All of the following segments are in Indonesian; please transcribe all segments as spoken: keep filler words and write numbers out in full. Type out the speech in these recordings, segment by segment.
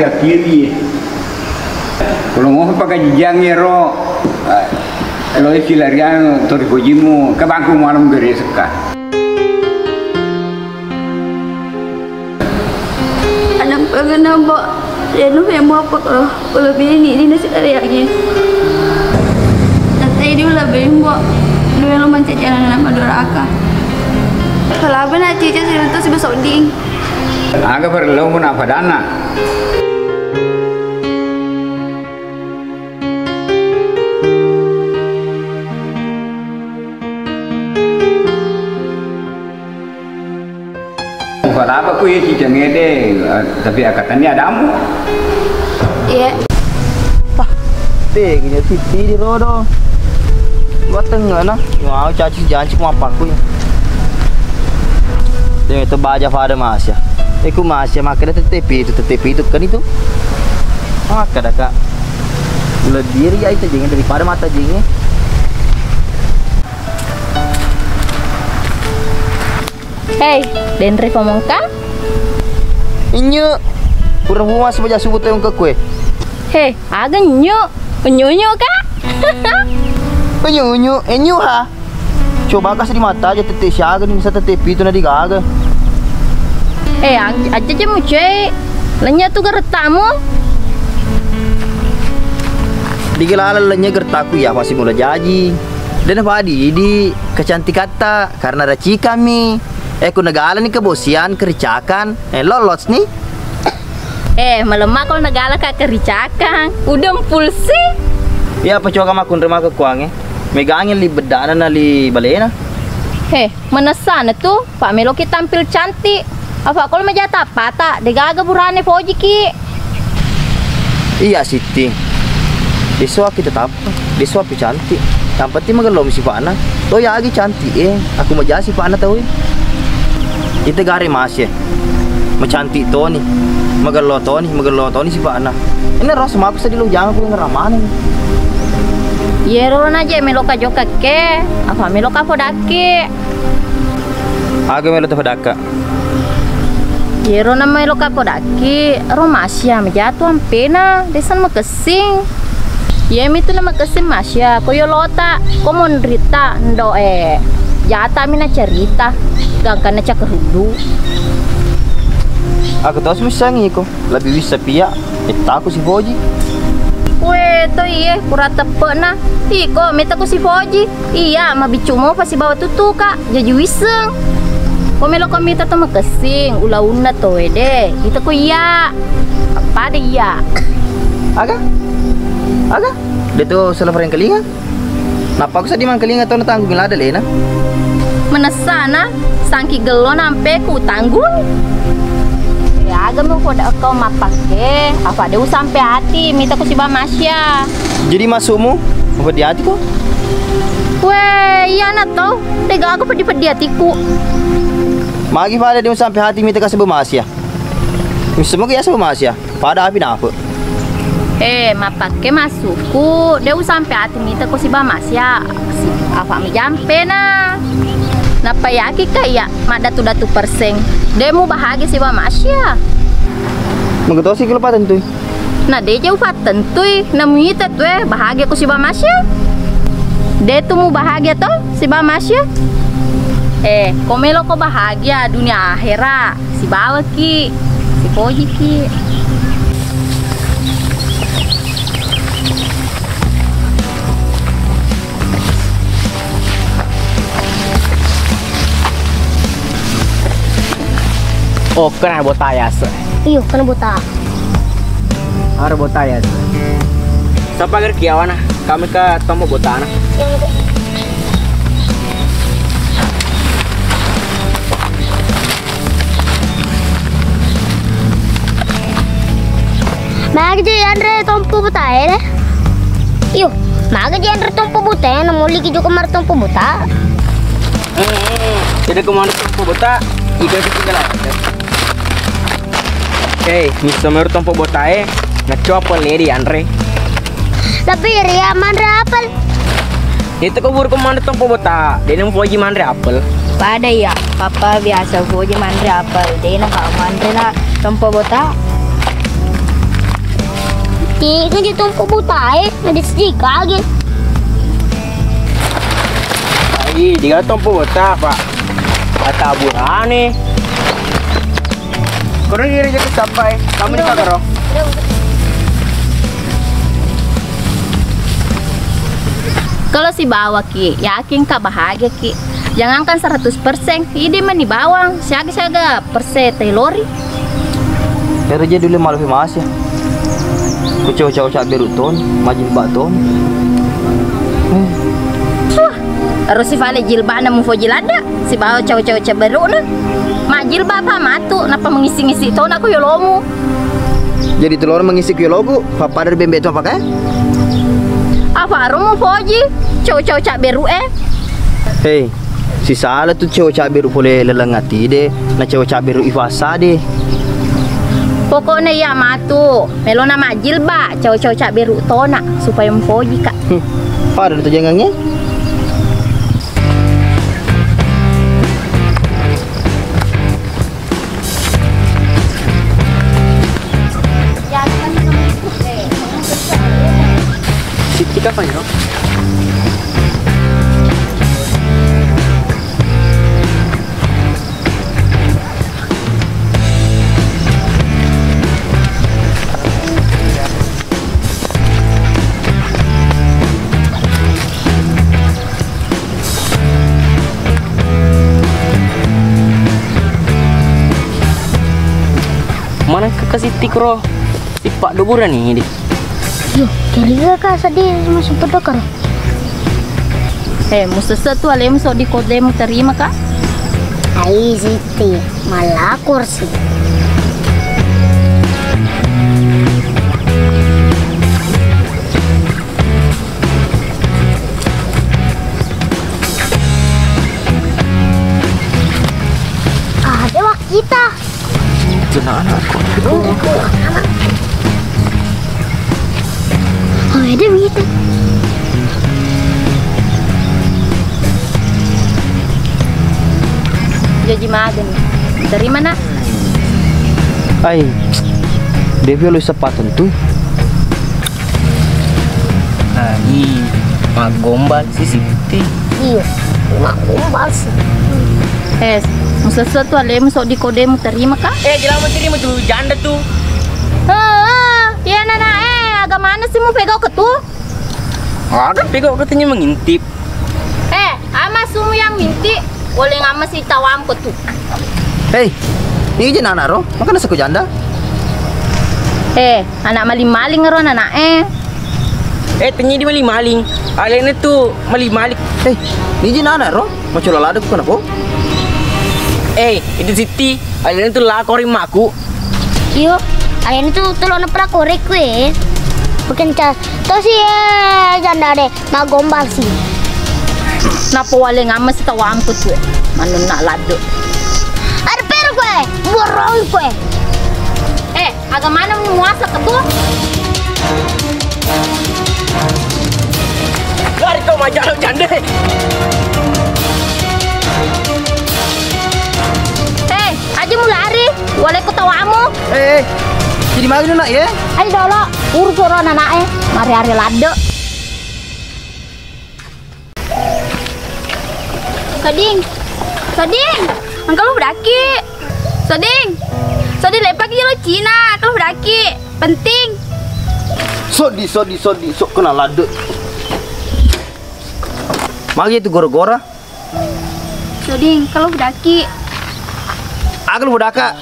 ya kiri. Kalau mau pakai jijang ya ro, lo silarian toribojimu ke bangku malam gede seka. Anak pengen nambah, ya lu memang aku tuh kalau ini ini nasi kariangnya. Nanti dia lebih mau, lu yang lu mencet jalan nama doraka. Kalau apa nak cici itu sebesar ding. Agak perlu pun apa dana. Bukan apa ku ya cici ngede, tapi akatannya ada amu. Iya. Wah, begini tipi di rodo. Buat tengah nak, mau caci janji mau apa ku ya. Yang itu baca pada masya, aku masya makanya tetepi itu tetepi itu kan itu, maka dah kak, ulah diri ya itu jengnya daripada mata jengnya. Hey, Dendre pemongkang? Inyo, kurang rumah sebagai subuh tayung ke kue. Hey, agak inyo, penyonyo kak? Penyonyo, inyo ha? Coba kasih di mata aja tetes siaga nih bisa tetepi itu nadi gaga. Eh, aja aja mau cuy, lenya tuh gertamu. Digelalah lenya gertaku ya pasti mulai jadi. Dan apa adi di kecantik kata karena raci kami. Eh, ku negala nih kebosian kericakan. Eh, lolos nih. Eh, melemah kalau negala kak kericakan. Udah pulsi. Ya apa coba kamu nerima ke kuangnya? Megangin li bedana na li balena. Heh, menesan tuh Pak Meloki tampil cantik. Apa kalau mejata patah, degaga burane poji ki. Iya Siti. Besok kita tetap, besok pi cantik. Tampati magelom si Fana. Oh ya lagi cantik eh. Aku meja si Fana tahu. Kita gare mas ya. Mecantik Toni. Magelo Toni, magelo Toni si Fana. Ini ros maaf sedih lu jangan aku ngeramane. Yeron aja meloka joka ke, apa meloka podake? Aku meloka podaka. Yeron nama meloka podake, romasia menjatuh pena, desan makesing. Yem itu nama kesim masia, koyo lota, komon rita ndoe. Jata mina cerita, gak kena cak kerudu. Aku tahu semisal ngiko, lebih bisa pia, kita aku si boji. Weh, tuh iya, kurang tepuk nah. Ih, kok minta ku si Foji. Iya, ma bicumo pasti bawa tutu, kak. Jadi wiseng. Kok melo kok minta tuh makasing. Ula-una tuh, deh. Itu ku iya. Apa ada iya? Aga? Aga? Dia tuh selever yang kelinga. Napa aku sedih man kelinga tuh natanggungin lada, Lena? Menesana, sangki gelon sampai ku tanggung. Agak mau kodak kau mapak ke, apa deu sampai hati, minta ku siba masya. Jadi masukmu, apa di hatiku? Weh, iya nak tau, tega aku pedih pedih hatiku. Magi pada deu sampai hati, minta kasih bermasya. Semoga ya bermasya, pada api nafuk. Eh, mapak ke masukku, deu sampai hati, minta ku siba masya. Apa mi jampe na? Napa ya kika ya, mak datu datu perseng. Demu bahagia sih bawa masya. Mengetau sih kalau paten tuh. Nah dia jauh paten tuh, namun itu tuh bahagia ku sih bawa masya. Dia tuh mau bahagia tuh sih bawa masya. Eh, komelo kok bahagia dunia akhirat si bawa ki, si poji ki. Oh, kena bota ya, sir. Iya, kena bota. Ada bota ya, sir. Siapa kira kiawana? Kami ke temu bota, anak. Maga je Andre tompu bota ya, deh. Iya, maga je Andre tompu bota ya, namun lagi juga mar tompu bota. Jadi kemana tompu bota? Ikan kecil lah. Hey, mister Meru tompo botae, ngecopel lady Andre. Tapi Ria mandre apel. Itu keburu kemana tompo bota, dia nemu foji mandre apel. Pada ya, papa biasa foji mandre apel, dia nak mandre nak tompo bota. Ih, kan ditumpuk buta, eh. Ada sedikit lagi. Ih, dia tumpuk buta, Pak. Kata bulan nih. Kurang diri jadi sampai. Kamu nikah karo. Kalau si bawa ki, yakin kak bahagia ki. Jangankan seratus persen, ini meni bawang, siaga-siaga persen telori. Kerja dulu malu mas ya. Kucau-cau-cau beruton, majil baton. Wah, harus si vale jilbah namu fojilada, si bawa cau-cau-cau beruna. Majil bapak matu, napa mengisi-ngisi ton aku yolomu. Jadi telur mengisi yologu, papa dari bembe itu pakai? Apa rumu foji, cau-cau-cau beru eh? Hei. Si salah tu cewek cabai boleh lelengati deh, na cewek cabai ifasa deh. Pokoknya ya matu, melona majil ba, cewek-cewek cabai tona supaya memfoji kak. Hmm. Pada tu jengangnya. Siti kapan ya? Mana kasih tikro ipak duburan nih deh. Yo, kira kak sedih masuk pedokar. Eh, musuh satu alem so di kode mu terima kak. Hai Siti, malah kursi. Ada wak kita. Jangan aku. Oh, ada begitu. Jadi maden. Dari mana? Ai. Devi lu sepatu tuh. Ai, mak gombal si Siti. Iya, mak gombal sih. Es, musuh satu alem sok di kodemu terima kah? Eh, jelas terima tuh janda tuh. Heeh, dia nana eh agak mana sih mau pegau ke tuh? Ada pegau katanya mengintip. Eh, ama sumu yang minti, boleh ngama si tawam ke tuh. Hei, ini je nana roh, makanya seku janda. Eh, anak maling-maling roh nana eh. Eh, tanya dia maling-maling. Alena tuh maling-maling. Hei, ini je nana roh, macam lala ada bukan apa? Eh, itu Siti, alena tuh lakorin maku. Iyo, alena tuh telur neprak korek we. Bukan cas, terus sih janda deh, mak gombal sih. Napa wale ngamas tahu angkut we, mana nak lado? Ada peru we, borong we. Eh, agak mana muasa ketua? Lari kau macam lo janda. Aji mu lari, walaik ketawamu. Eh, jadi malu nak ya? Aji dolo, urus orang anak eh, mari hari lado. Sading, sading, angkau lu berdaki. Sading, sading lepak jelo Cina, kalau berdaki, penting. Sodi, sodi, sodi, sok kena lado. Magi itu gora-gora. Sading, kalau berdaki. Aku lu udah kak.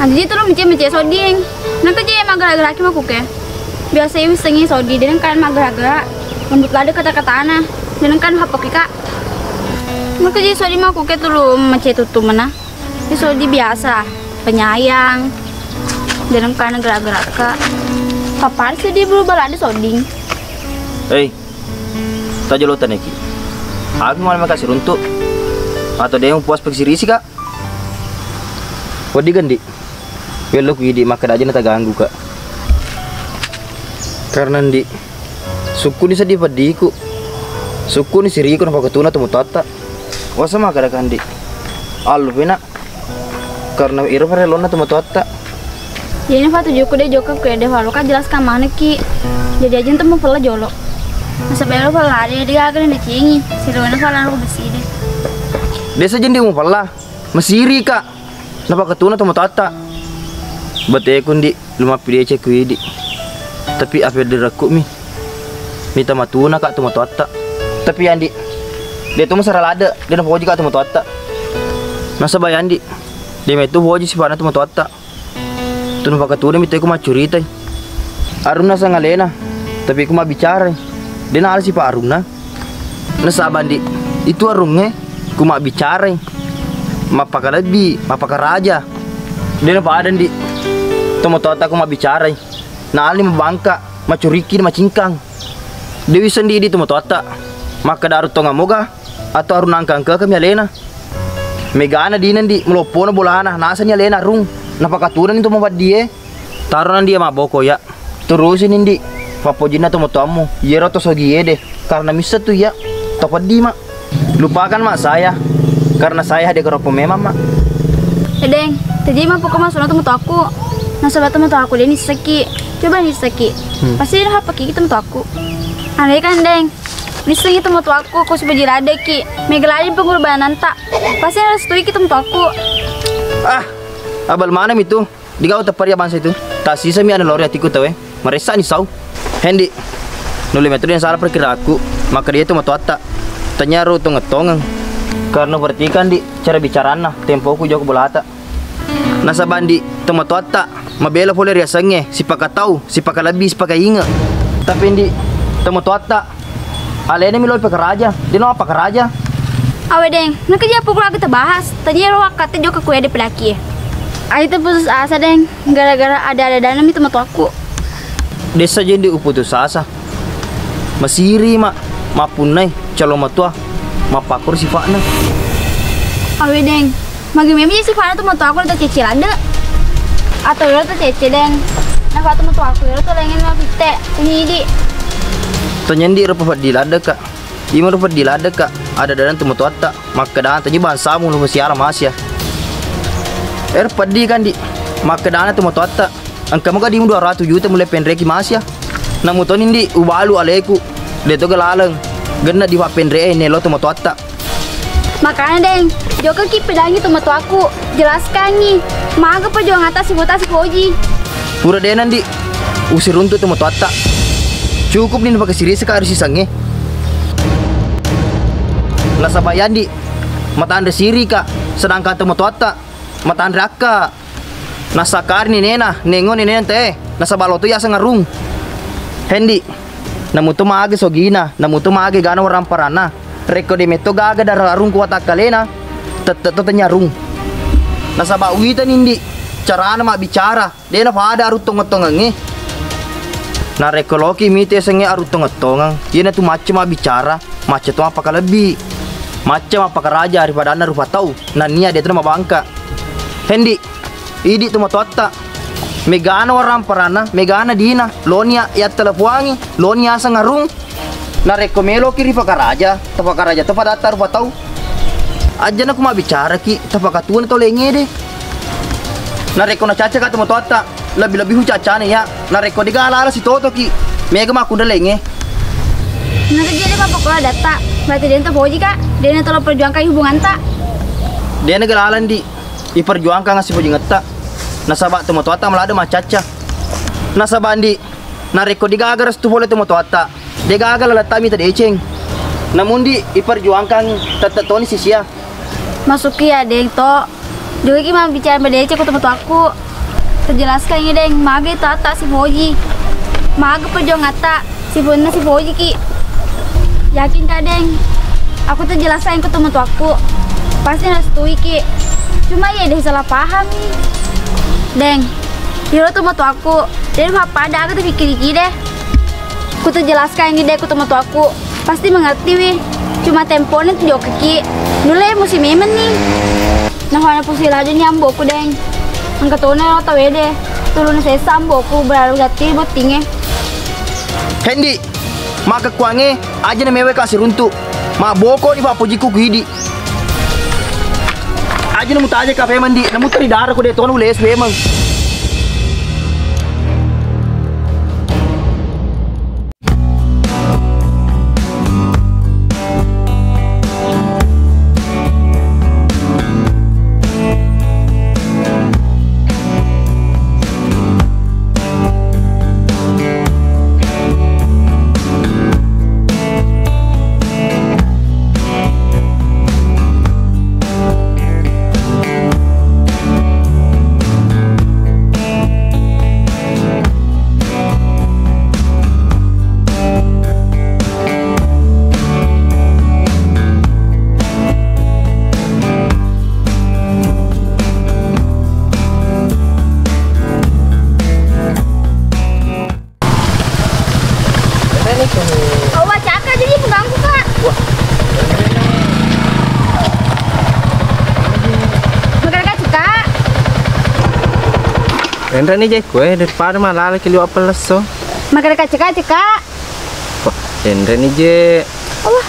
Nanti itu lu mencet-mencet soding. Nanti aja magerak-gerak aku ke. Biasanya sengi sodi, dan kan magerak-gerak. Mendut lada kata-kata anak, dan kan hapok kak. Nanti aja sodi mah aku ke tuh lu mencet tutup mana. Ini sodi biasa, penyayang. Dan kan gerak-gerak kak. Papa sih dia berubah lada soding. Hei, tak jolotan ya ki. Aku malah makasih runtuk. Atau dia yang puas peksiri sih kak. Wadi ganti, belok gini makan aja nata ganggu kak. Karena di suku ni sedih padiku, suku ni siriku nampak ketuna temu tata. Wasa makan aja ganti. Alu pina, karena iru perhelona temu tata. Jadi fa tujuh kuda jokap kuda falu kan jelas kan mana ki. Jadi aja temu pula jolo. Masa belo pula dia dia agak nencingi. Siluan pula aku besi deh. Desa jendung pula mesiri kak. Napa ketuna temu tata. Bete kundi lima pilih cek kuidi. Tapi apa dirakuk mi? Mi tama tuna kak temu tata. Tapi andi dia tuh masalah ada dia nak boji kak temu tata. Masa bayandi dia metu boji sifana temu tata. Tun pakai tu demi aku mah curitai. Aruna sangat lena, tapi aku mah bicara. Dia nak si Pak Aruna. Nesa bandi itu arungnya, aku mah bicara. Ma pakai lebih, ma pakai raja. Dia nak ada di temu tata aku mah bicara. Nah ali mah bangka, mah curikin, mah cingkang. Dewi sendiri temu tata. Maka darut tonga moga atau aruna angkang ke kami lena. Megana di nanti melopona bolana, nasanya lena rung. Napa katuran itu mau buat dia? Taruhan dia mah boko ya. Terusin indi. Papojina tuh mau tamu. Iya roto sogie deh. Karena misa tuh ya. Tepat di mak. Lupakan mak saya. Karena saya ada keropo memang mak. Edeng, tadi mah pokok masuk nonton tuh aku. Nasabah temen tuh aku ini seki. Coba nih seki. Hmm. Pasti dia apa kiki temen tuh aku. Aneh kan deng. Niseng itu mau aku, kau sebiji rade ki. Megalain pengorbanan tak. Pasti ada setui kita mau aku. Ah, abal mana itu? Di kau tepari abang itu. Tak sisa mi ada lori hatiku tahu eh. Meresa nih sau. Hendi, nuli metode yang salah perkira aku. Maka dia itu mau tak. Tanya ru tong ngetongeng. Karena berarti kan di cara bicarana tempoku jauh bolata. Nasabandi temu tak. Mabela boleh riasangnya. Si pakai tahu, si pakai lebih, si pakai ingat. Tapi di temu tak. Alena miloi pekeraja, dia no apa keraja? Awe deng, nak kerja pukul aku terbahas. Tadi roh kata jok aku ada pelaki. Aku tu putus asa deng, gara-gara ada-ada dalam itu matu aku. Desa jadi uputus asa. Masiri mak, mapunai calon matua, mapakur sifatnya. Awe deng, magi memangnya sifatnya tu matu aku atau cecil ada? Atau dia tu cecil deng? Nak kata matu aku dia tu lengan mati teh, ini di. Tanyendi rupa di lada kak, ima rupa di lada kak, ada dalam temu tuata, maka dana tanya bahasa mulu masih alam Asia. Er pedi kan di, maka dana temu tuata, angka muka di dua ratus juta mulai pendreki Asia. Namu tuh nindi ubalu aleku, deto gelaleng, gena di wap pendreki nelo temu tuata. Makanya deng, joko ki pedangi temu tuaku, jelaskan nih, maka perjuangan atas simutasi hoji. Pura deh nanti, usir untuk temu tuata. Cukup nih pakai siri sekali sisangnya. Nasabah Yandi, mata anda siri kak, sedangkan temu tuata, mata anda kak. Nasakar nih nena, nengon nih nena teh, nasabah lo tuh ya sengerung. Hendi, namu tuh mah agak sogina, namu tuh mah agak gana orang parana. Rekodemeto gaga darah rung kuat akalena, tetet tetenya rung. Nasabah Wita nindi, cara anda mak bicara, dia napa ada arut tongetongengnya. Nah rekologi mite sengnya aru tongetongang. Ia tu macam apa bicara, macam tu apa lebih, macam apa keraja daripada anda rupa tahu. Nania dia tu nama bangka. Hendi, ini tu matu atta. Megana orang parana, megana dina. Lonia ia telepuangi, lonia sengarung. Nah rekomelo kiri pak keraja, tepak keraja tepak datar rupa tahu. Aja nak kuma bicara ki, tepak katuan atau lengye deh. Nah rekona caca kata matu atta. Lebih-lebih hucacane ya, nareko di galara si Toto ki, mega mah kuda lenge. Nanti jadi apa kalau data, berarti dia entah boji kak, dia entah lo perjuangkan hubungan tak. Dia negara alan di, i perjuangkan ngasih boji ngetak. Nasabah temu tuata malah ada macaca. Nasabah andi, nareko di gagar setu boleh temu tuata, dia gagal letak minta deceng. Namun di, i perjuangkan tata toni sisia. Masuki ya deng to, juga ki mah bicara berdeceng ketemu tu aku. Terjelaskan ini deng, mage tata si boji, mage perjuangan tak si bunda si boji ki. Yakin kak deng, aku terjelaskan ke temen tuaku, pasti harus setui ki. Cuma ya deh salah paham ni, deng. Hero temen tuaku, dari apa ada aku terfikir ki deh. Aku terjelaskan ini deh ke temen tuaku, pasti mengerti wih. Cuma temponya tuh jauh ki, dulu ya musim emen nih. Nah warna pusing aja nih amboku deng. Angkatone atau wede, turun sesam boku berlalu jati botingnya. Hendi, mak kekuange aja nemewe kasih runtuk, mak boko di pak pujiku gidi. Aja nemu taje kafe mandi, nemu teri darah ku deh tuan ules memang. Magkakak juga. Rendra nih jek gue dari Parma lari kilo apa leso. Magkakak juga juga. Wah, Rendra nih jek. Allah.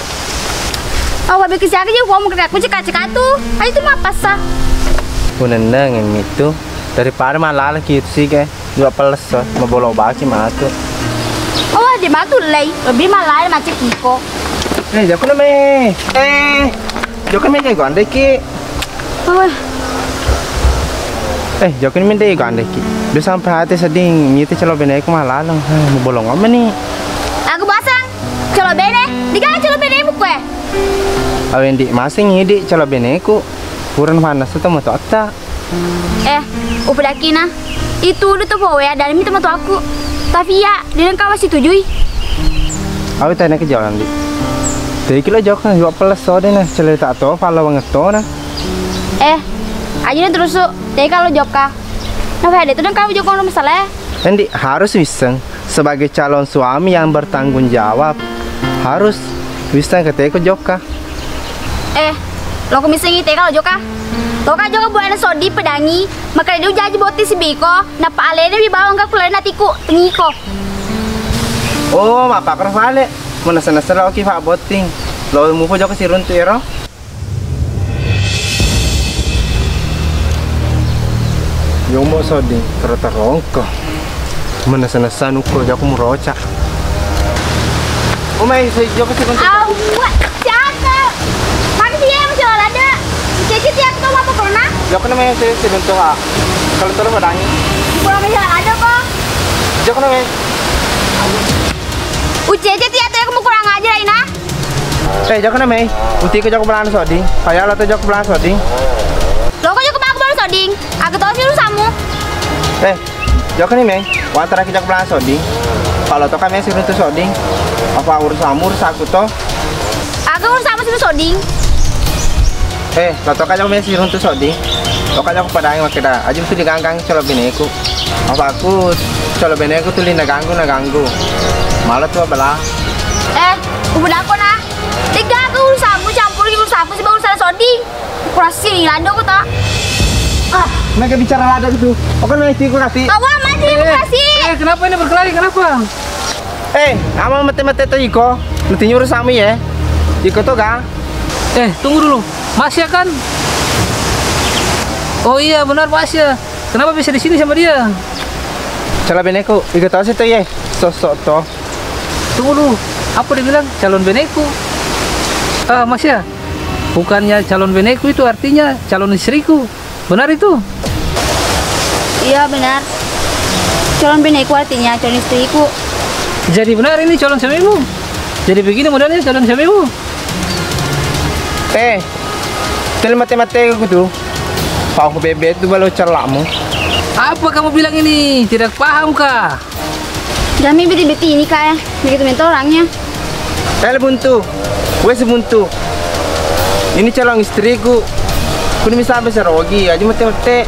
Awak bikin siapa aja gua magkakak juga juga tuh. Ayo tuh mah pasah. Kunendang yang itu dari Parma lari kilo sih kayak dua peleso mau bolong baki mah tuh. Oh, di batu lei, lebih malah macet kiko. Eh, jauh kan me? Eh, jauh kan me dari gondek ki? Eh, jauh kan me dari gondek ki? Duh sampai hati sedih, nyiti celo bene aku malah lang, mau bolong apa nih? Aku pasang, celo bene, tiga celo bene aku kue. Awin di masing nyidi celo bene aku, kurang panas itu mau tota. Eh, udah kina, itu udah tuh bawa ya dari minta mata aku. Tapi ya, dia kawas itu jui. Aku tanya ke jalan di. Jadi kilo jauh kan dua pelas sore nih cerita atau kalau ngeto nah. Eh, aja nih terus tuh. Jadi kalau joka, nah ada itu dan kamu joko nggak masalah. Nanti harus wiseng sebagai calon suami yang bertanggung jawab harus wiseng ketika joka. Eh, lo kemiseng itu kalau joka. Toka juga buana sodi pedangi, maka dia jaji boti si biko, napa alene bi bawang gak kulen natiku, tengiko. Oh, apa kerf ale, mana sana sana oki pak boting, lo mau fojo ke sirun tuero? Yo mau sodi, kereta rongko, mana sana sana ukur jago muroca. Oh, main saya jago sirun tuero. Awat, cakep, mana sih yang masih ada? Cecit ya tuh apa corona? Jauh namanya sih sebentuk ah. Kalau terus berani. Kurang aja ada kok. Jauh namanya. Ucecit ya tuh kamu kurang aja Ina. Eh jauh namanya. Uti ke jauh belan soding. Kayak lo tuh jauh belan soding. Lo kok jauh aku belan soding? Aku tahu sih lu samu. Eh jauh namanya. Water aku jauh belan soding. Kalau tuh kami sih bentuk soding. Apa urus samur saku toh? Aku urus samur sih soding. Eh, lo toka jauh mesi runtuh sodi. Toka jauh pada angin makeda. Aja mesti diganggang colo beneku. Apa aku colo beneku tuh lina ganggu na ganggu. Malah tuh belah. Eh, udah aku nah. Tiga aku urusanmu campur urusanmu sih baru urusan sodi. Kurasi lado aku tak. Ah, mereka bicara lado gitu. Oke nanti aku kasih. Awak mati kurasi. Eh, kenapa ini berkelari kenapa? Eh, nama mete-mete tuh Iko. Mesti nyuruh sami ya. Iko tuh ga? Eh, tunggu dulu. Mas ya kan? Oh iya benar Mas ya. Kenapa bisa di sini sama dia? Calon beneku, ikut tahu sih tuh ya. Sosok toh. Tunggu dulu, apa dibilang calon beneku? Ah Mas ya, bukannya calon beneku itu artinya calon istriku, benar itu? Iya benar. Calon beneku artinya calon istriku. Jadi benar ini calon suamimu. Jadi begini modalnya calon suamimu. Eh. Tele mati-mati aku tuh, pau bebek tuh baru cerlakmu. Apa kamu bilang ini? Tidak paham kah? Kami beti-beti ini kak ya, begitu mentor orangnya. Tele buntu, gue sebuntu. Ini calon istriku, kudu bisa beserogi, aja mati-mati.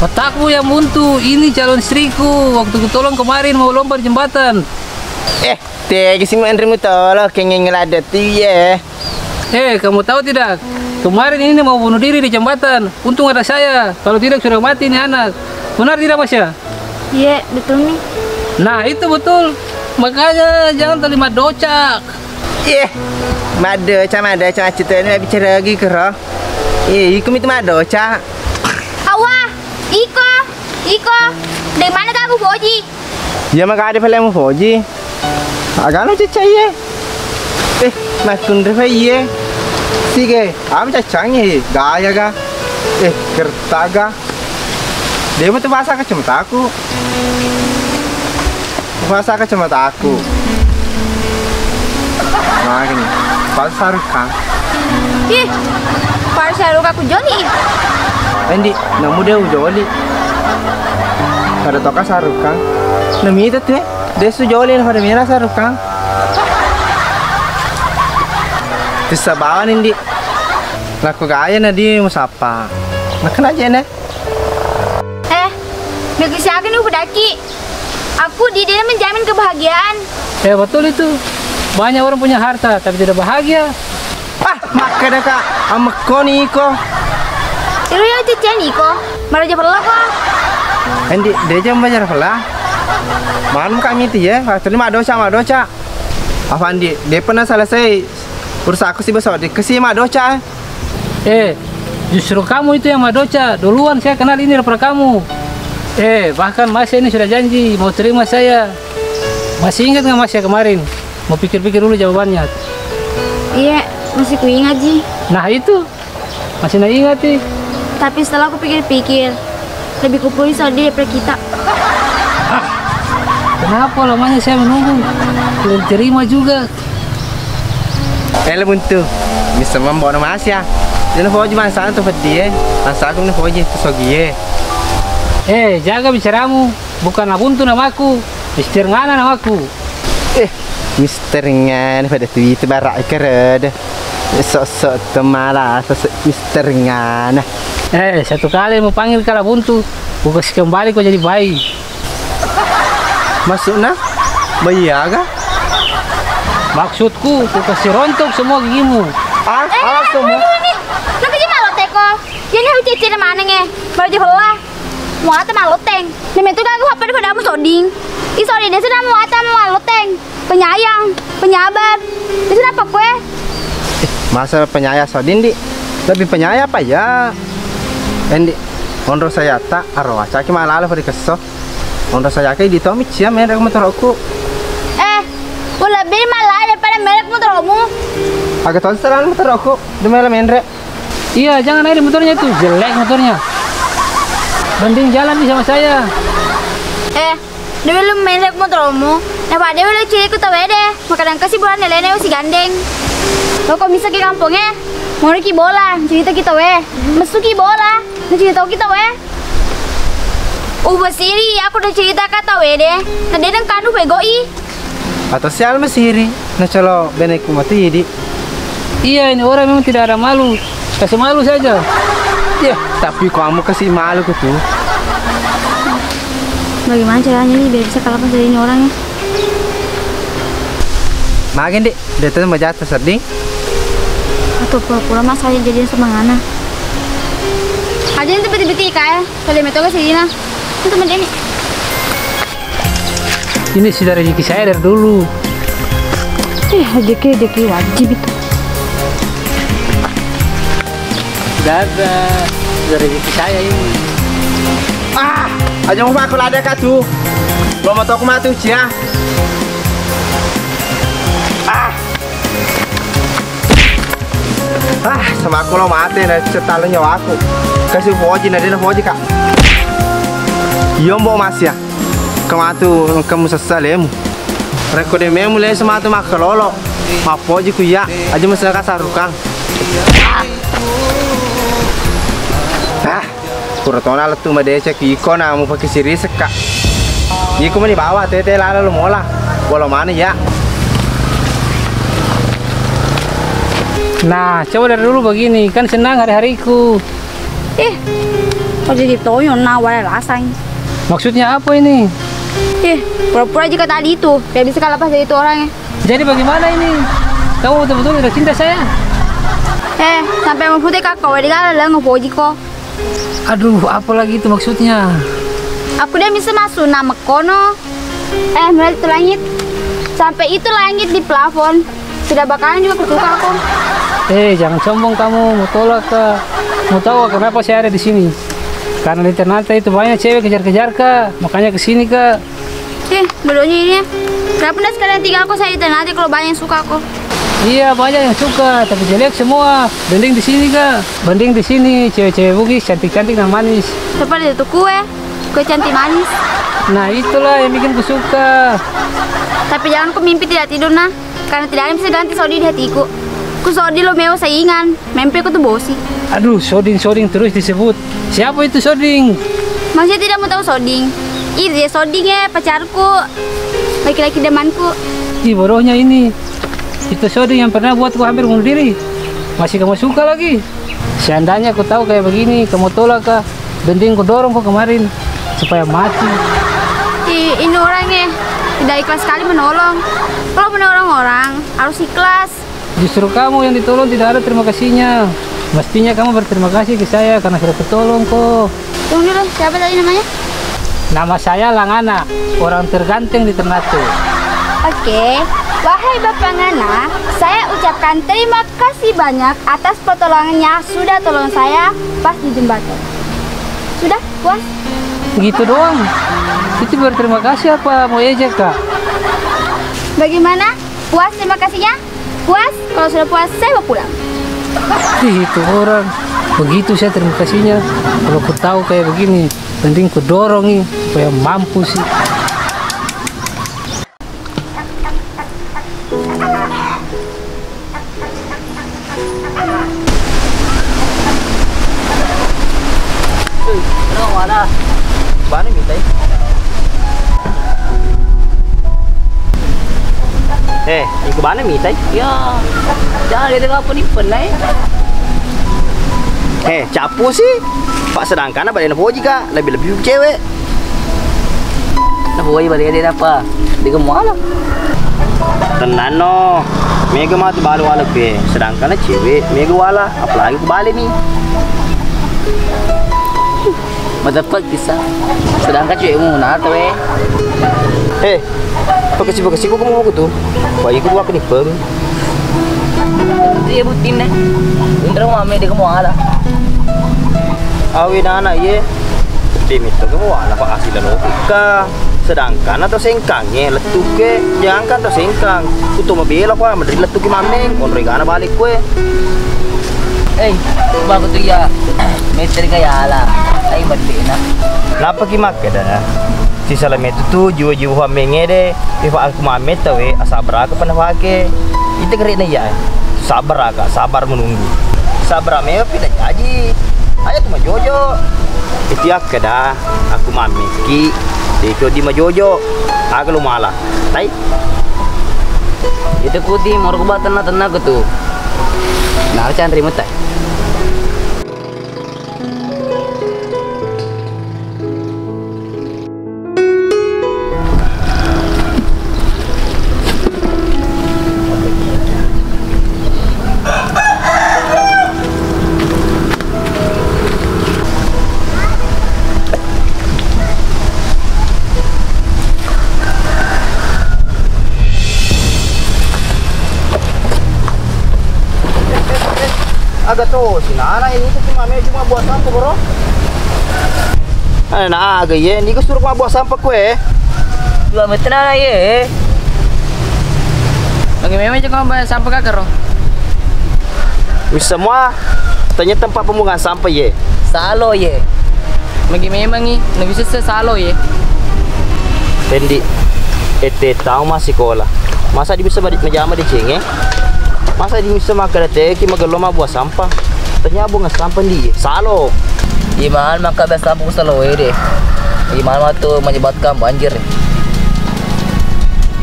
Otakmu yang buntu, ini calon istriku. Waktu ku tolong kemarin mau lompat di jembatan. Eh, teh kesini menterimu tolong, kengeng ngeladet ya. Eh, hey, kamu tahu tidak? Kemarin ini mau bunuh diri di jembatan. Untung ada saya. Kalau tidak sudah mati nih anak. Benar tidak, Mas ya? Iya, yeah, betul nih. Nah, itu betul. Makanya jangan terlibat docak. Iya. Yeah. Madoca, madoca, cita-cita bicara lagi kero. Iya, iku itu madoca. Awah, Iko, Iko. Dari mana kamu Foji? Ya, maka ada pelemu Foji. Agak lu cecah ya. Eh, nak kundre Foji. Sige, am cacangnya gaya ga, eh kerta ga, dia mau bahasa kacamata aku, bahasa kacamata aku, nah gini, bahasa rukang, ih, bahasa rukang aku joli, Andi, namu dia joli, ada toka sarukang, nami itu tuh, dia su joli, ada mina sarukang. Bisa bawa nih di, laku gaya nadi mau sapa, makan aja nih. Eh, negeri siaga nih udah daki. Aku di dia menjamin kebahagiaan. Ya betul itu. Banyak orang punya harta tapi tidak bahagia. Ah, makanya kak, amek koni ko. Iru ya cicen iko, maraja perlah ko. Endi, deja mbajar perlah. Malam kami itu ya, terima dosa ma dosa. Apa Andi, dia pernah selesai urusan aku sih besok dikasih ma dosa. Eh, justru kamu itu yang ma dosa. Duluan saya kenal ini daripada kamu. Eh, bahkan Mas ini sudah janji mau terima saya. Masih ingat nggak Mas ya kemarin? Mau pikir-pikir dulu jawabannya. Iya, masih ku ingat Ji. Nah itu, masih nggak ingat sih. Tapi setelah aku pikir-pikir, lebih kupulih soal dia daripada kita. Ah, kenapa lamanya saya menunggu? Belum terima juga. Hello buntu, bisa membawa Mas ya. Jangan foji masalah tuh peti ya. Masalah aku nih foji tersogie. Eh, jaga bicaramu, bukan buntu namaku, Mister Ngana namaku. Eh, Mister Ngana pada tweet barak kerada. Sok-sok temala, sosok Mister Ngana. Eh, satu kali mau panggil kala buntu, bukan kembali kau jadi bayi. Maksudnya, bayi aga? Maksudku, kau kasih rontok semua gigimu. Ah, eh, ah, semua. Nanti dia malu teko, jadi harus cicil mana nge, baru dibelah. Mua ta ma loteng, nementukan aku apa daripada kamu soding. I soding dia sudah mua ta ma loteng, penyayang, penyabar. Dia sudah apa kue? Eh, masa penyayang soding di, lebih penyayang apa ya? Endi, onro saya tak arwah, caki malah lalu kesok. Onro saya kaki di tomik siam merek motor aku. Eh, aku lebih malah daripada merek motormu. Agak tahun sekarang motor aku, demi merek. Iya, jangan ada motornya itu jelek motornya. Mending jalan nih sama saya. Eh, dia belum main lek motormu. Napa dia belum ciri ku tawe deh. Makadang kasih bulan neleneu si gandeng. Lo kok bisa ke kampungnya? Mau ki bola, cerita kita weh. Mesu ki bola, cerita kita weh. Uba siri, aku udah cerita kata weh deh. Tadi nang kanu begoi. Atau sial mesiri, nah celo benek mati jadi. Iya, ini orang memang tidak ada malu. Kasih malu saja. Ya, tapi kamu kasih malu gitu. Bagaimana caranya nih biar bisa kalapas dari ini orangnya? Makin deh, dia tuh mau jatuh serding. Atau pura-pura mas aja jadian sama Ngana. Ajain tuh beti-beti kayak, kalau metode sih Dina. Itu temen dia nih. Ini sudah rezeki saya dari dulu. Eh, rezeki-rezeki wajib itu. Dadah, sudah rezeki saya ini. Ah, aja mau aku lada katu. Belum mau aku mati ya. Ah, ah, sama aku lo mati nih cetal nyawa aku. Kasih foji nanti nih foji kak. Yombo mas ya, kematu kamu sesal ya mu. Rekode memu leh sematu mak kelolo. Maaf foji ku ya, aja masih kasar rukang. Kuratona letu madece ki ikona mau pakai siri seka. Iku meni bawa tete lala lo mola. Bola mana ya? Nah, coba dari dulu begini, kan senang hari-hariku. Eh. Kok jadi toyon nawala rasanya. Maksudnya apa ini? Eh, pura-pura jika tadi itu, biar bisa lepas dari itu orangnya. Jadi bagaimana ini? Kamu betul-betul udah cinta saya? Eh, sampai mau putih kakak, wadi kala lah ngepoji kok. Aduh, apa lagi itu maksudnya? Aku udah bisa masuk nama kono. Eh, melihat itu langit. Sampai itu langit di plafon. Sudah bakalan juga kutukar aku. Eh, jangan sombong kamu. Mau tolak ke... Mau tahu kenapa saya ada di sini? Karena di Ternate itu banyak cewek kejar-kejar kak. Makanya kesini kak. Eh, bodohnya ini ya. Kenapa udah sekalian tinggal aku saya di Ternate kalau banyak yang suka aku? Iya, banyak yang suka, tapi jelek semua. Banding di sini, Kak. Banding di sini, cewek-cewek Bugis cantik-cantik dan manis. Seperti itu kue, kue cantik manis. Nah, itulah yang bikin ku suka. Tapi jangan ku mimpi tidak tidur, nah. Karena tidak ada yang bisa ganti sodi di hatiku. Ku sodi lo mewah saingan, mimpi ku tuh bosi. Aduh, soding-soding terus disebut. Siapa itu soding? Masih tidak mau tahu soding. Ih, dia soding ya, pacarku. Laki-laki demanku. Ih, bodohnya ini. Itu soding yang pernah buat ku hampir bunuh diri. Masih kamu suka lagi? Seandainya aku tahu kayak begini, kamu tolak kah? Bending ku dorong kok kemarin supaya mati. Ih, ini orangnya tidak ikhlas sekali menolong. Kalau menolong orang, harus ikhlas. Justru kamu yang ditolong tidak ada terima kasihnya. Mestinya kamu berterima kasih ke saya karena sudah tertolong kok. Tunggu dulu, siapa tadi namanya? Nama saya Langana, orang terganteng di Ternate. Oke, wahai Bapak Ngana, saya ucapkan terima kasih banyak atas pertolongannya. Sudah tolong saya pas di jembatan. Sudah, puas? Gitu doang. Itu berterima kasih apa mau ejek, Kak? Bagaimana? Puas terima kasihnya? Puas? Kalau sudah puas, saya mau pulang. Itu orang. Begitu saya terima kasihnya. Kalau ku tahu kayak begini, penting ku dorong nih, supaya mampu sih. Bani minta. Eh, ini bani minta. Ya. Jangan lihat apa nih penai. Eh, capu sih. Pak sedangkan apa dia poji kak? Lebih-lebih cewek. Nah, poji balik dia apa? Dia mau lah. Tenan no. Mega mati baru ala be. Sedangkan cewek mega wala, apalagi kebalik nih. Motherfuck bisa. Sedangkan cewekmu benar tuh eh. Eh, bekasi-bekasi kok kamu gitu. Bayi aku aku nih bang. Dia butin deh. Indra mau ame dia kamu ala. Awin anak ye. Tim itu kamu ala pak asli dan logika. Sedangkan atau sengkang ye letuk ke. Jangan kan atau sengkang. Kutu mabela kok Madrid letuk ke mameng. Kon regana balik kue. Eh, bagus tuh ya. Meter kayak ala. Ai batina. Napa ki makke dah. Si salame itu tuh jiwa-jiwa menge deh. Ifa aku mame tahu eh asabra ke penawake. Itu kerene ya. Sabar agak, sabar menunggu. Sabar me tidak jadi. Ayo tuh majojo. Itiak ke dah. Aku mame ki deko di majojo. Aku lu malah. Tai. Itu kuti morkuba tenang-tenang gitu. Nah, jangan terima tak. Agak tuh, si Nana ini tuh cuma cuma buat sampah bro. Nah, agak ya, ini suruh cuma buat sampah kue. Dua meter lah ya. Lagi memang cuma buat sampah kakak bro. Wis semua, tanya tempat pembuangan sampah ya. Salo ya. Lagi memang nih, lebih susah salo ya. Tendi, ete tahu masih sekolah. Masa dia bisa balik menjamah di cengeng? Masa di bisa makan teh, kita mageloma buat sampah. Ternyata bunga sampah di salo. Gimana maka biasa sampah salo deh. Gimana tuh menyebabkan banjir?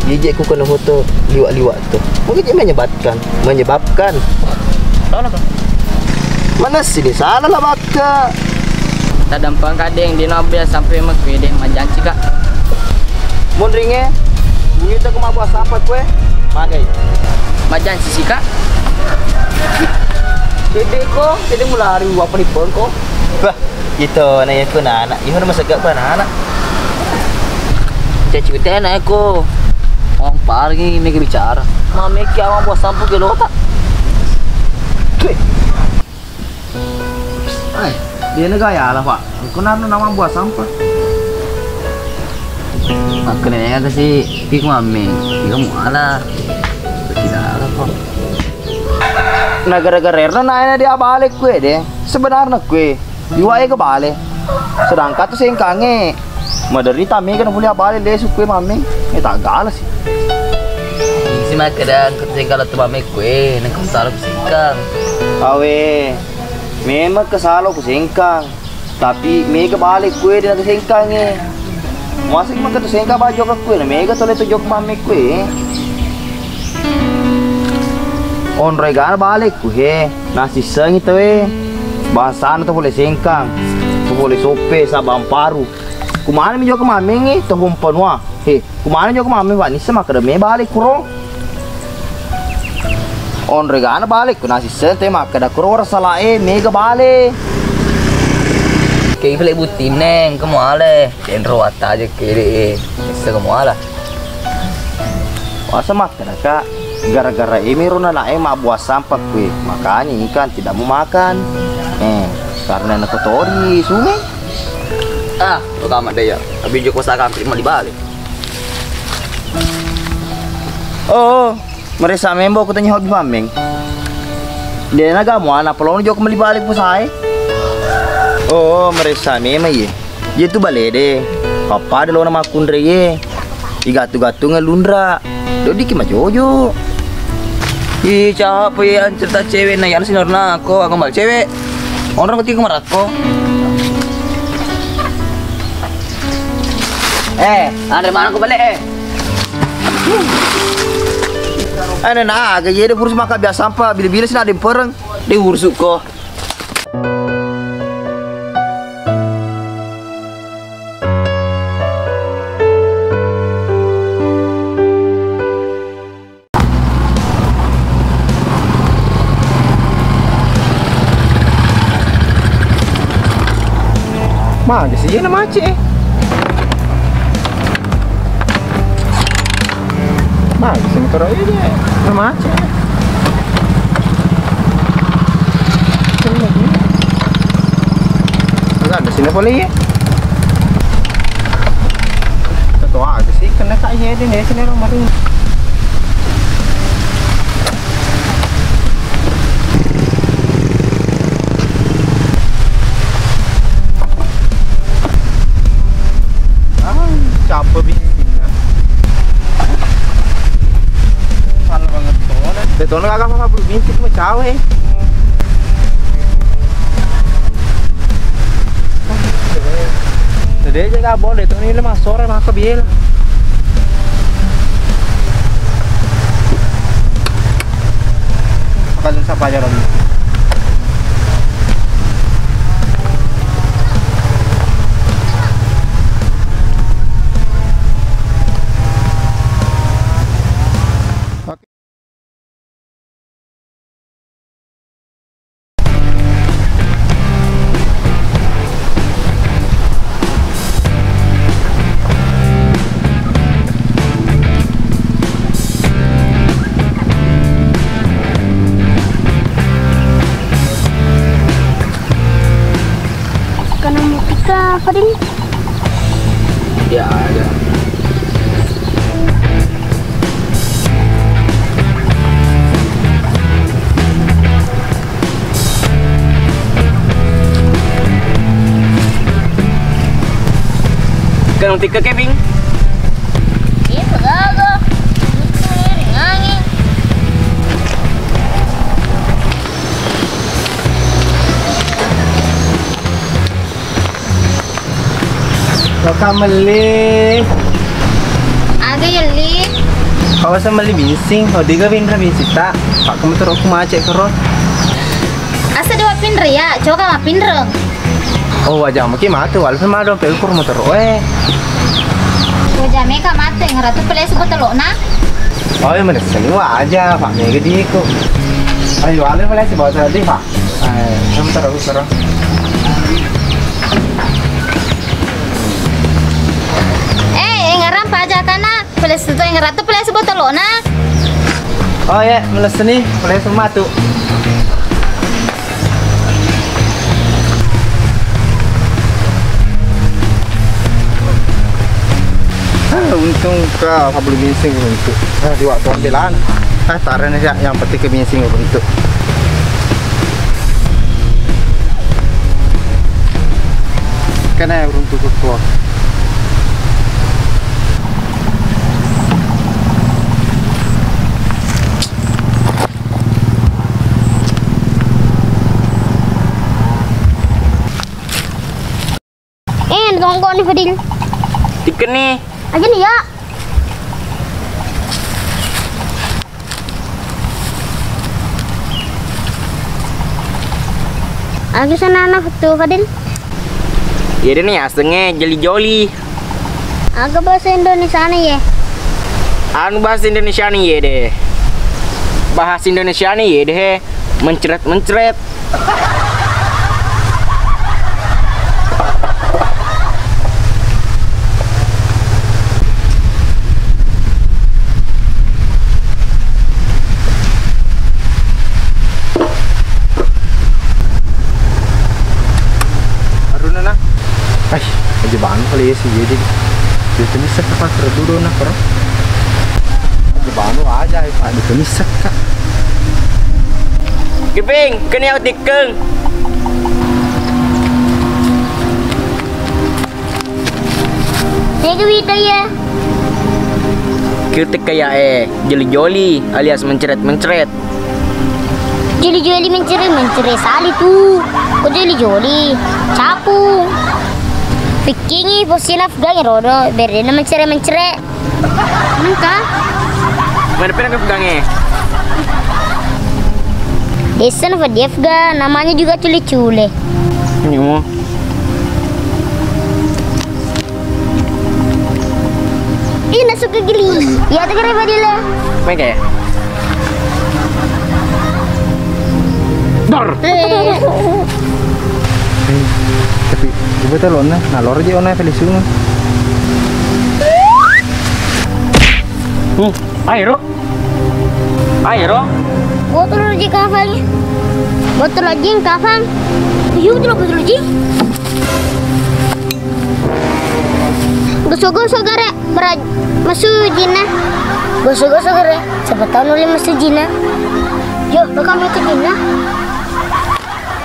Jijik ku kena foto liwat-liwat tuh. Mungkin dia menyebabkan, menyebabkan. Salah kan? Mana sih di salah lah maka. Tak dampang kadang di nabia sampai makwe deh majanci kak. Mundringe, bunyi tak kemana buat sampah kue? Magai. Majan sisi kak. Dede kok, dede mulai apa nih pon kok? Bah, gitu nanya aku anak, ini udah masak apa anak? Caci bete anak aku, orang pargi mereka bicara. Mami kau mau buat sampo gelo tak? Eh, dia negara lah pak, aku nana nama buat sampah. Aku nanya kata si, kik mami, kik mau ala. Nah gara-gara Erna naiknya dia balik kue deh. Sebenarnya kue diwae ke balik. Sedangkan tuh sengkange menderita mie kan boleh balik deh kue mami. Ini tak galah sih. Si mah kadang ketinggalan tuh mami kue. Nengkau salah sengkang. Awe memang kesalah ku sengkang. Tapi mie ke balik kue dia sengkange. Masih mah tuh sengkang baju ke kue. Mie ke toleh tuh jok mami kue. On regar balik kuhe nasi sengi tu eh bahasa tu boleh sengkang tu boleh sope sabam paru kumana minjau kemaming eh tu humpenwa he kumana minjau kemaming wani sama kereme balik kurong on regana balik kunasi sente mak kada kuror salae mega bale kei fle butim neng kemuale jenro wata aja kiri se kemuala wasa mak kada ka gara-gara ini runa lae mak buah sampak we makanya ikan tidak mau makan eh karena nekotori sungai ah lo tamat deh ya tapi joko sakam prima dibalik oh mereka membo aku tanya hobi mameng dia naga mau anak pelon joko kembali balik pusai oh mereka memang ye dia tuh balik deh apa ada lo nama kundre ye digatung-gatung ngelundra dodi kima jojo ih capek ya cerita cewek nayan sinorna aku aku mal cewek orang ketiga kemarat kok eh ada mana aku balik eh ada naga jadi urus maka biasa sampah bila-bila sih ada perang diurus kok maga sih ya nama aci maga sih motor aja deh nama aci enggak ada sini boleh ya tentu aja sih kena tak iya deh dari sini rumah dulu Tono kagak apa-apa bintik mah cawe. Tadi aja enggak boleh tono ini mah sore mah kebil. Akan siapa aja lagi. Ya ada. Kan untuk ke camping? Iya, enggak. Kau meli, ada yang li. Kau asal meli bising, kau tiga pinter bising tak? Pak kamu terus aku macet kerot. Asal dua pinter ya, coba mah pinter. Oh wajah mungkin mati, walaupun mah dong pelkur motor eh. Wajah mereka mati, ngeratu pelai sebut telok na. Oh ya menes seni wajah, pak mereka di aku. Ayo walaupun pelai sebut tadi pak, kamu terus kerot. Pajakana peles itu yang ratu peles botolona. Oh ya, meles nih peles semua tuh. Ah, untung kau belum bising untuk ah, di waktu ambilan. Ah, taran aja yang penting kebiasing untuk. Karena untuk keluar. Kau nih Fadil tiket nih aja nih ya aku sana anak tuh Fadil iya deh nih asengnya joli-joli aku bahasa Indonesia nih ya anu bahasa Indonesia nih ya deh bahasa Indonesia nih deh, mencret-mencret. Ay, aja banget kali ya sih jadi. Itu misek pas terdudo nah, bro. Aja banget aja Ivan. Itu misek kak. Kiping, kena tikeng. Negi wita ya. Kritik kayak eh jeli-joli alias mencret-mencret. Jeli-joli mencret-mencret sali tuh. Kok jeli-joli? Capu. Pikingi posina pegang rodo berdena mencere mencere. Mengka? Mana pernah pegangnya? Desa nama dia pegang, namanya juga cule cule. Ini mau? Ini masuk ke gili. Ya terkira badila. Mereka ya? Dor. Tapi coba telonnya, nalor aja orangnya pelisungnya. Uh, aero, aero. Gua telur aja kafangnya, gua telur aja kafang. Yuk telur betul aja. Gosok-gosok gara, beraj, masuk jina. Gosok-gosok gara, siapa tahu nuli masuk jina. Yuk, lo kamu itu jina.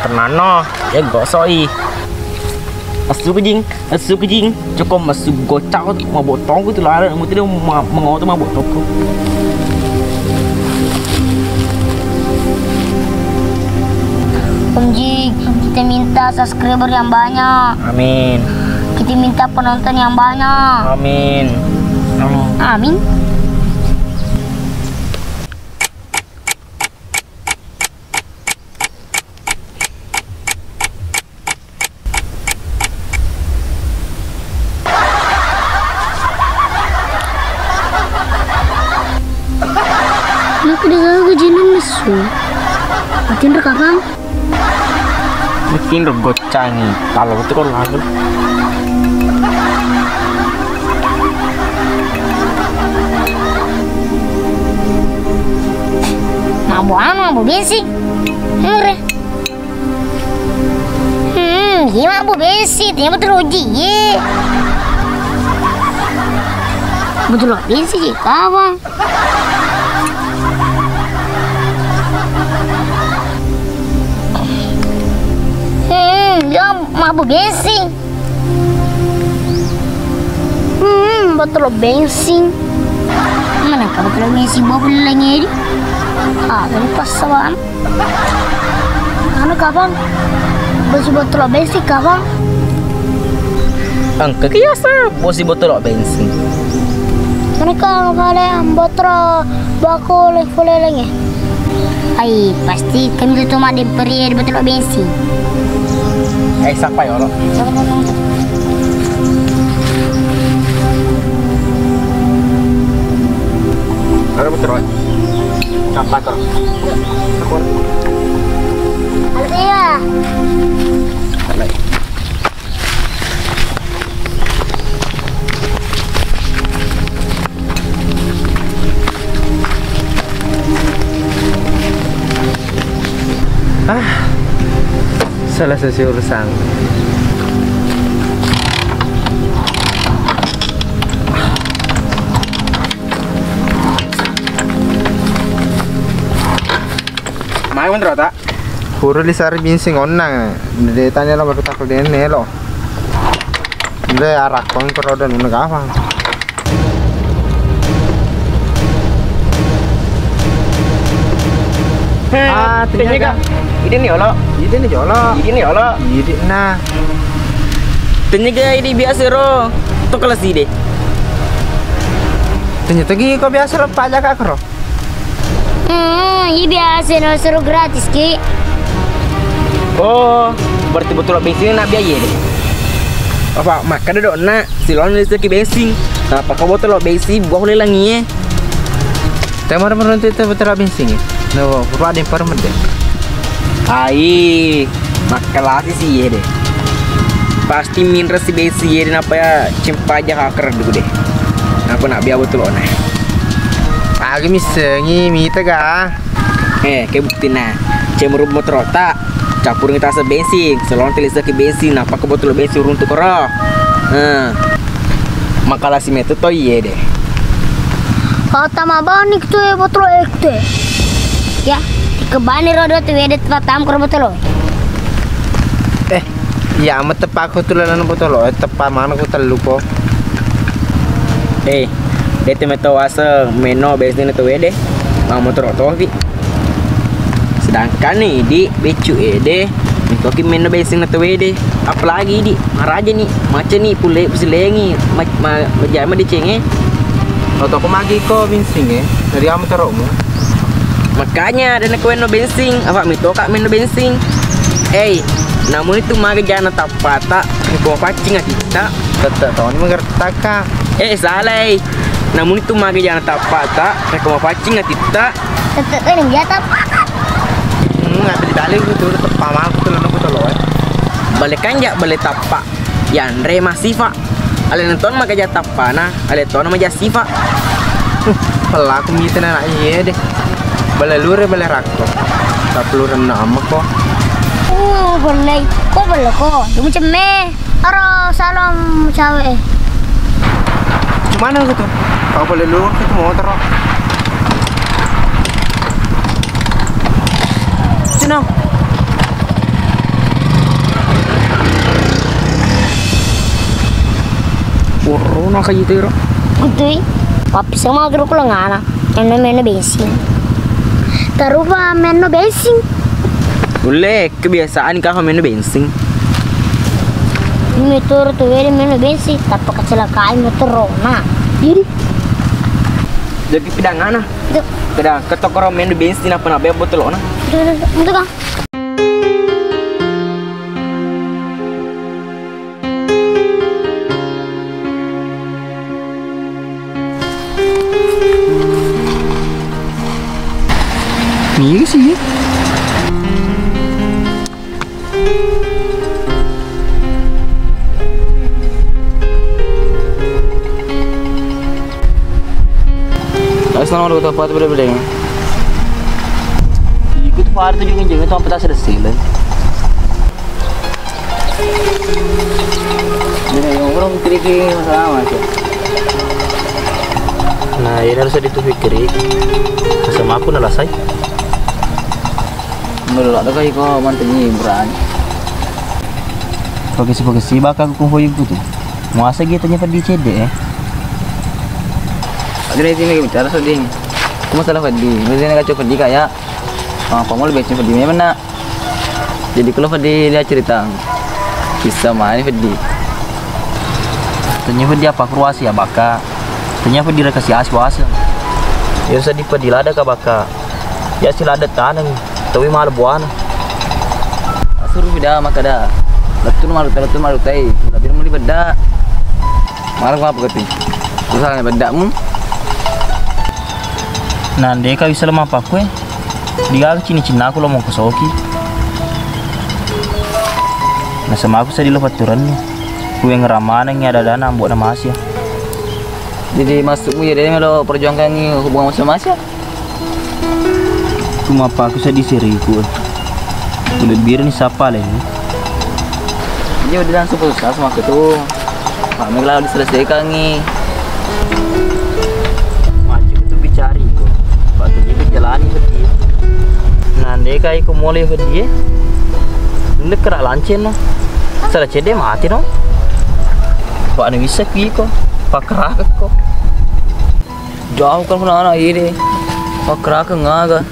Tenano, ya gosoi. Masuk kejing, masuk kejing, cukup masuk gocak tu mau botong tu lah, mau tidak mau mengawal tu mau botong tu. Om Jik, kita minta subscriber yang banyak. Amin. Kita minta penonton yang banyak. Amin. Amin. Makin rekam, makin regocang. Kalau itu kau lalu. Mabu ama, mabu besi, murah. Hmm, ini mabu besi, ini betul uji ye. Betul besi kawan. Mabuk bensin. Hmm, botol bensin. Mana kau botol bensin bawa beli lagi? Ah, dari pasaran. Anu kapan? Bosi botol bensin kapan? Angkat kiasa, bosi botol bensin. Mereka kalian botol bakul boleh lagi. Ay, pasti kami tu cuma diberi botol bensin. Eh, siapa ya Allah? Ada betul kan? Sampai terus. Ada ya? Ada. Ah, salah selesai urusan. Mai mundur tak? Huru lisari binsing onang. Dia tanya lo baru takut dia nelo. Dia arah kong perodan unek apa? Ah, ternyata. Ini nih Allah, ini nih Allah, ini nih Allah, ini nah. Ternyata ini biasa roh, tu kelas ini. Ternyata gini kau biasa roh pajak aku roh. Hmm, ini biasa roh seru gratis ki. Oh, berarti betul bensin nak biaya ni. Apa makan dok nak silon listrik bensin. Apa kau betul bensin boleh lagi ye? Tempat-tempat itu betul bensin. No, buruan permen deh. Ai, makalasi sih ya deh. Pasti mineral sih besi ya deh. Apa ya, cempa aja hacker dulu deh. Aku nak biar betul oneh. Aku misengi mita ga? Eh, kayak bukti nah. Cemurut motor otak, capur kita se bensin. Selalu tulis ke bensin. Apa kebetulan bensin urung tuh korok? Hmm, makalasi meta toh ya deh. Kota mabanik tuh ya betul ekte. Ya, kebani roda tuh ya tepatam kur betul. Eh, ya amat tepak aku tulanan betul loh. Tepak mana aku terlupa. Eh, dete meto asa meno besnya tuh ya deh. Mau motor otoh vi. Sedangkan nih di becu ya deh. Mitoki meno besnya tuh ya deh. Apalagi di maraja nih, macam nih pule pusilengi, macam macam dicenge. Atau aku magi ko bensin ya, dari kamu terokmu. Makanya ada kue no bensin, apa mito kak meno bensin. Eh, namun itu magi jangan tak patah, kau pacing kita. Tetap tahun mengerti kak. Eh salah, namun itu magi jangan tak patah, kau pacing kita. Tetap ini jatah patah. Nggak beli balik itu tetap paman aku terlalu aku terlalu. Balik kanjak balik tapak, Yandre masih pak. Alien nonton maka jatah panah, alien nonton maka jatah sifat. Pelaku gitu anak iya deh. Bala lure bala rakto. Tapi lure nama kok. Oh, boleh. Kok boleh kok? Dia macam meh. Aro, salam cawe. Mana gitu? Kau boleh lure itu motor. Senang. Corona kayak gitu ya? Betul. Tapi sama aku kalau nggak ada, menu menu bensin. Terubah menu bensin. Boleh kebiasaan kah menu bensin? Motor tuh beri menu bensin, tapi kecelakaan motor Corona. Jadi, jadi pedangan ah. Pedang ketok orang menu bensin apa nabe botol Corona? Betul, betul kah? Ini sih. Assalamualaikum warahmatullahi wabarakatuh. Ikut part tujuh jenggot sampai tak selesai lagi. Ini yang orang kiri-kiri masalah macam. Nah, ini harus ditutup kiri. Sama aku nalar saya. Melolak lagi kau mantenyi beran. Pagi-pagi bakal kumpul itu tu. Muasa kita nyapa di C D eh. Ada sini bicara seding. Kamu salah Fadi. Mesti nak cakap Fadi kaya. Kamu lebih cakap Fadi mana? Jadi kalau Fadi dia cerita kisah mana Fadi. Tanya Fadi apa Kroasia baka. Tanya Fadi rekasi aswas. Ya sedih Fadi lada ke baka. Ya silada tanang. Tapi malu buan. Suruh beda maka dah. Letul malu, letul malu tay. Tapi muli beda. Malu apa keti? Usahanya beda mu. Nande kau bisa lemah apa kue? Dia aku cini cina aku lomong kesoki. Nah sama aku sedih lepas turannya. Kue ngeramana ni ada dana buat nama Asia. Jadi masukmu ya dia melo perjuangkan ni hubungan sama Asia. Cuma apa aku sedih seriku. Udah biar ni siapa lah ini. Dia udah langsung susah sama aku tuh. Pak Mila udah selesaikan nih. Macam tu bicari kok. Pak tu dia berjalani pergi. Nande kai aku mulai pergi. Ini kerak lancen no. Salah cede mati no. Pak ni bisa pergi kok. Pak kerak kok. Jauh kan anak ini. Pak kerak ngaga.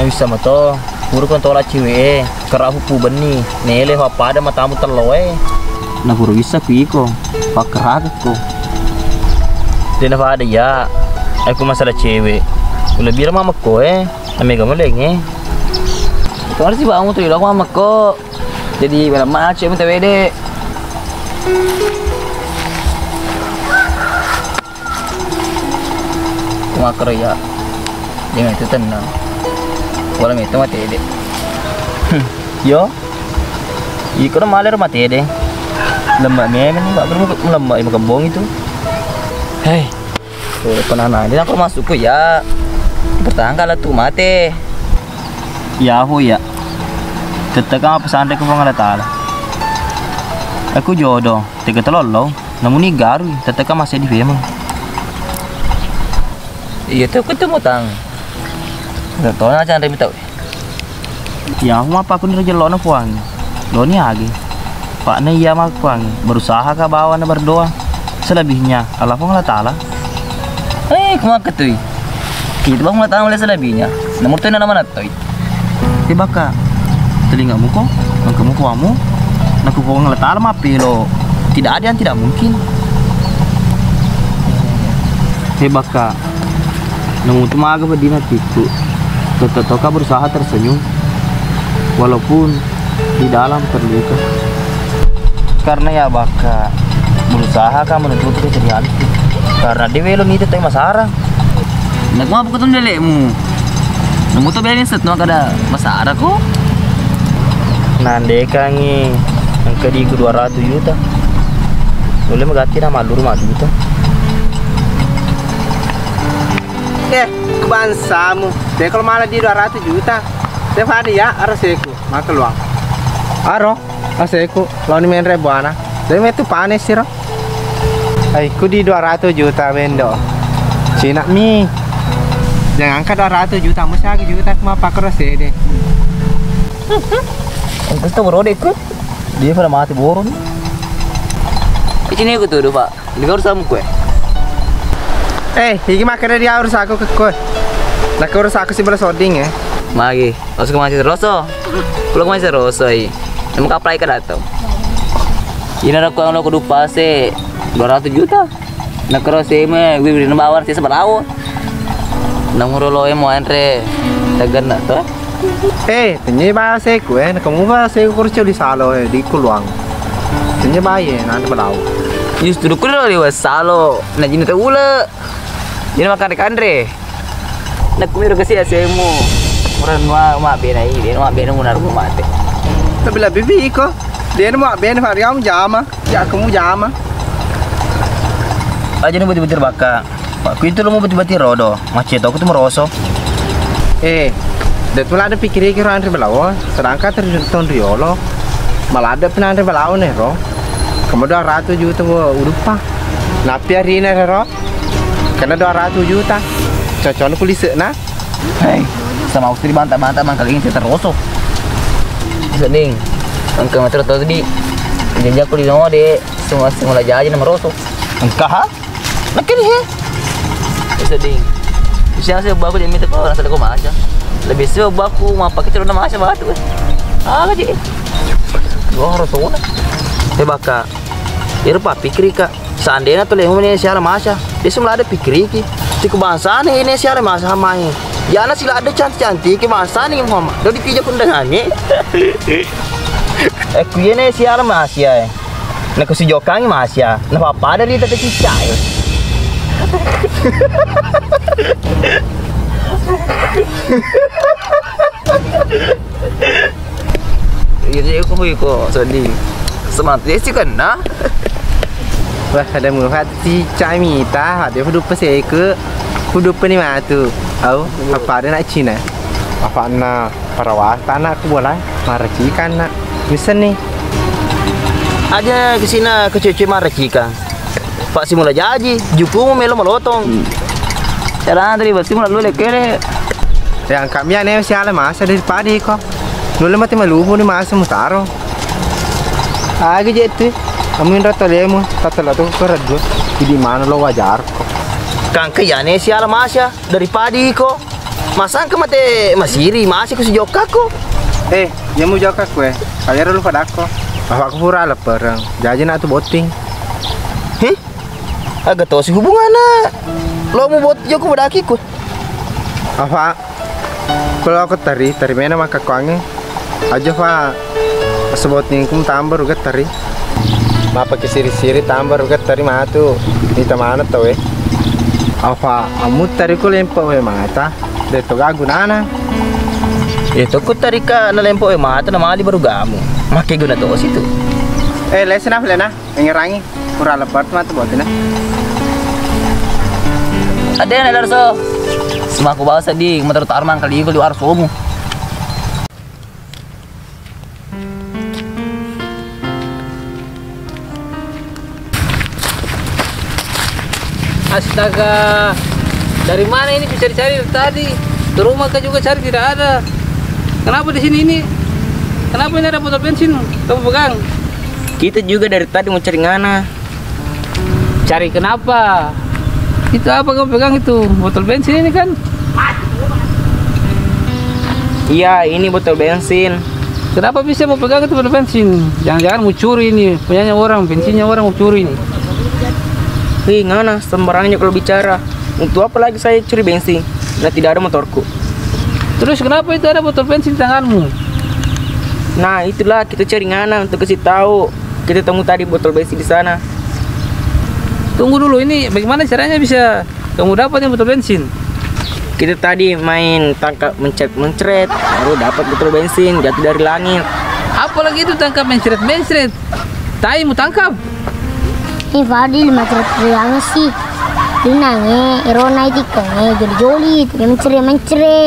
Bisa mato, urukkan tolak cewek, kerap hupu beni, nele apa ada matamu terloe. Nah buru bisa kui ko, pakerak ko. Dia apa ada ya, aku masalah cewek. Udah biar mama ko eh, amega melengeh. Kemarin sih bangun tuh, aku mama ko. Jadi malam macam minta bede. Kumaker ya. jangan itu tenang. Walau itu mati deh. Yo, ikut maler mati deh. Lembaknya kan nggak perlu melembak ibu kembung itu. Hei, tuh penanah. Jadi aku masukku ya. Bertangga lah tuh mati. Yahu ya. Ketika pesan aku pengalat taala. Aku jodoh. Tiga telol namun ini garu. Ketika masih di film. Iya tuh ketemu tang. Tidak tahu aja Andre minta. Ya aku apa aku ngerjain lo na puang. Lo ni lagi. Pak ne iya mak puang. Berusaha ke bawah na berdoa. Selebihnya Allah Subhanahu Taala. Eh kuma ketui. Kita bang mata oleh selebihnya. Nomor tu na mana tu? Tiba ka. Telinga muko, muka muko amu. Nak ku puang letar mapi lo. Tidak ada yang tidak mungkin. Tiba ka. Namun cuma agak berdina tipu. Toka berusaha tersenyum walaupun di dalam terluka. Karena ya baka berusaha kan menutup keceriaan. Karena dia belum itu teh masara. Nak mau aku ketemu delemu. Namun tuh belin setno kada masara ku. Nande kangi angka di dua ratus juta. Boleh mengganti nama lur dua juta. Eh, kebansamu, deh kalau malah di dua ratus juta, deh hari ya, harus aku, maka luang. Aro, harus aku, lawan main rebuana, deh itu panas sih roh. Aku di dua ratus juta bendo, Cina mi, jangan angkat dua ratus juta, mesti lagi juta cuma pakai rose deh. Terus tuh berode aku, dia pada mati boron. Ini aku tuh pak, ini harus sama kue. Eh, ini makanya dia harus aku ke kue. Laki harus aku sih bersoding ya. Magi, harus kemasi terus oh. Kalau kemasi terus oh ini. Emang kaplai ke datang. Ini ada kue yang lo kedupa sih dua ratus juta. Nah kalau sih mah, gue beri nembawar sih seberapa. Namun lo yang mau antre, tegan nak tuh. Eh, ternyata sih kue, nak kamu pas sih kurus di salo di kuluang. Ternyata ya, nanti berapa. Justru kue lo lewat salo, nak jadi terula. Ini makan ikan deh. Nak kumiru kasih asemu. Orang mau mau bina ini, dia mau bina guna rumah mati. Tapi lah bibi iko, dia mau bina hari kamu jama, ya kamu jama. Aja nih betul-betul baka. Pak itu lo mau betul-betul rodo, macet aku tuh merosok. Eh, betul ada pikir pikir orang terbelau. Sedangkan terjun riolo, malah ada penan terbelau nih roh. Kemudian ratu juta urupa, napiarin nih roh. Karena dua ratus juta, cocoknya polisi nak? Hei, sama istri bantah-bantah mangkal ini terosok. Seding, angka macam tu tadi, janji aku di nomor deh, semua semula jajan nomor rosok. Engkau? Nak kiri he? Seding, siang saya bawa aku jadi minta kau rasa aku macam, lebih saya bawa aku mampak kita orang macam macam tu. Ah, jadi, gua rosok. Tebakak, ini apa pikir kak? Seandainya tuh lemu ini siapa masa, dia semula ada pikir iki. Si kebangsaan ini siapa masa main. Ya anak sila ada cantik cantik kebangsaan ini Muhammad. Dia dipijak undangannya. Eh kuyen ini siapa masa? Nak kusi jokangi masa. Napa pada dia tetap cicak. Iya aku boleh kok sedih. Semangat sih kan nah. Wah, ada murah si cami ta, ada hidup pasai ke, hidup penima tu. Aku apa ada nak Cina? Apa nak perawat tanah aku boleh, maracikan nak. Bisa nih. Ada ke sini ke cuci maracikan. Pak simula jaji, jukumu melo melotong. Cara tadi buat simula lu lekere. Yang kami aneh si ala masa dari padi kok. Lu lemati meluhu ni masa mutaro. Agi je tu. Amin rata lemu, rata lato keredut. Di mana lo wajar kok? Kangke ya ne sial masya dari padi kok. Masang ke mate masiri masih ku sejoka kok. Eh, dia mau joka kue. Kalian lu pada kok. Bapak aku pura leperang. Jajan atuh boting. Heh. Agak tosi hubunganna. Lo mau bot joko bedaki ku. Apa? Kalau aku tari, tari mana maka kuange. Aja fa sebotning kum tambah uga tari. Mapa ke siri-siri tambah rugat tari matu. Ini teman atau eh? Apa? Amut tariku lempau eh mata. Deto gagu nana. Itu ku tarika nalempo e mata na mali baru gamu. Make guna to situ. Eh lesen af lena, ngerangi kurang lebat mata botina. Ada na darso. Semaku bawa sedih motor tarmang kali iku luar somu. Astaga, dari mana ini bisa dicari tadi? Di rumah kau juga cari tidak ada. Kenapa di sini ini? Kenapa ini ada botol bensin? Kamu pegang? Kita juga dari tadi mau cari ngana. Cari kenapa? Itu apa kamu pegang itu? Botol bensin ini kan? Iya, ini botol bensin. Kenapa bisa mau pegang itu botol bensin? Jangan-jangan mau curi ini, punyanya orang, bensinnya orang mau curi ini. Hei, ngana, sembarangnya kalau bicara. Untuk apa lagi saya curi bensin? Nah, tidak ada motorku. Terus kenapa itu ada botol bensin di tanganmu? Nah, itulah kita cari ngana untuk kasih tahu. Kita tunggu tadi botol bensin di sana. Tunggu dulu, ini bagaimana caranya bisa kamu dapatin botol bensin? Kita tadi main tangkap mencret-mencret, baru dapat botol bensin jatuh dari langit. Apalagi itu tangkap mencret-mencret. Tai mau tangkap. Ini Fadil macam terang sih, dinangnya irona itu kan, jadi joli, dia menceri menceri.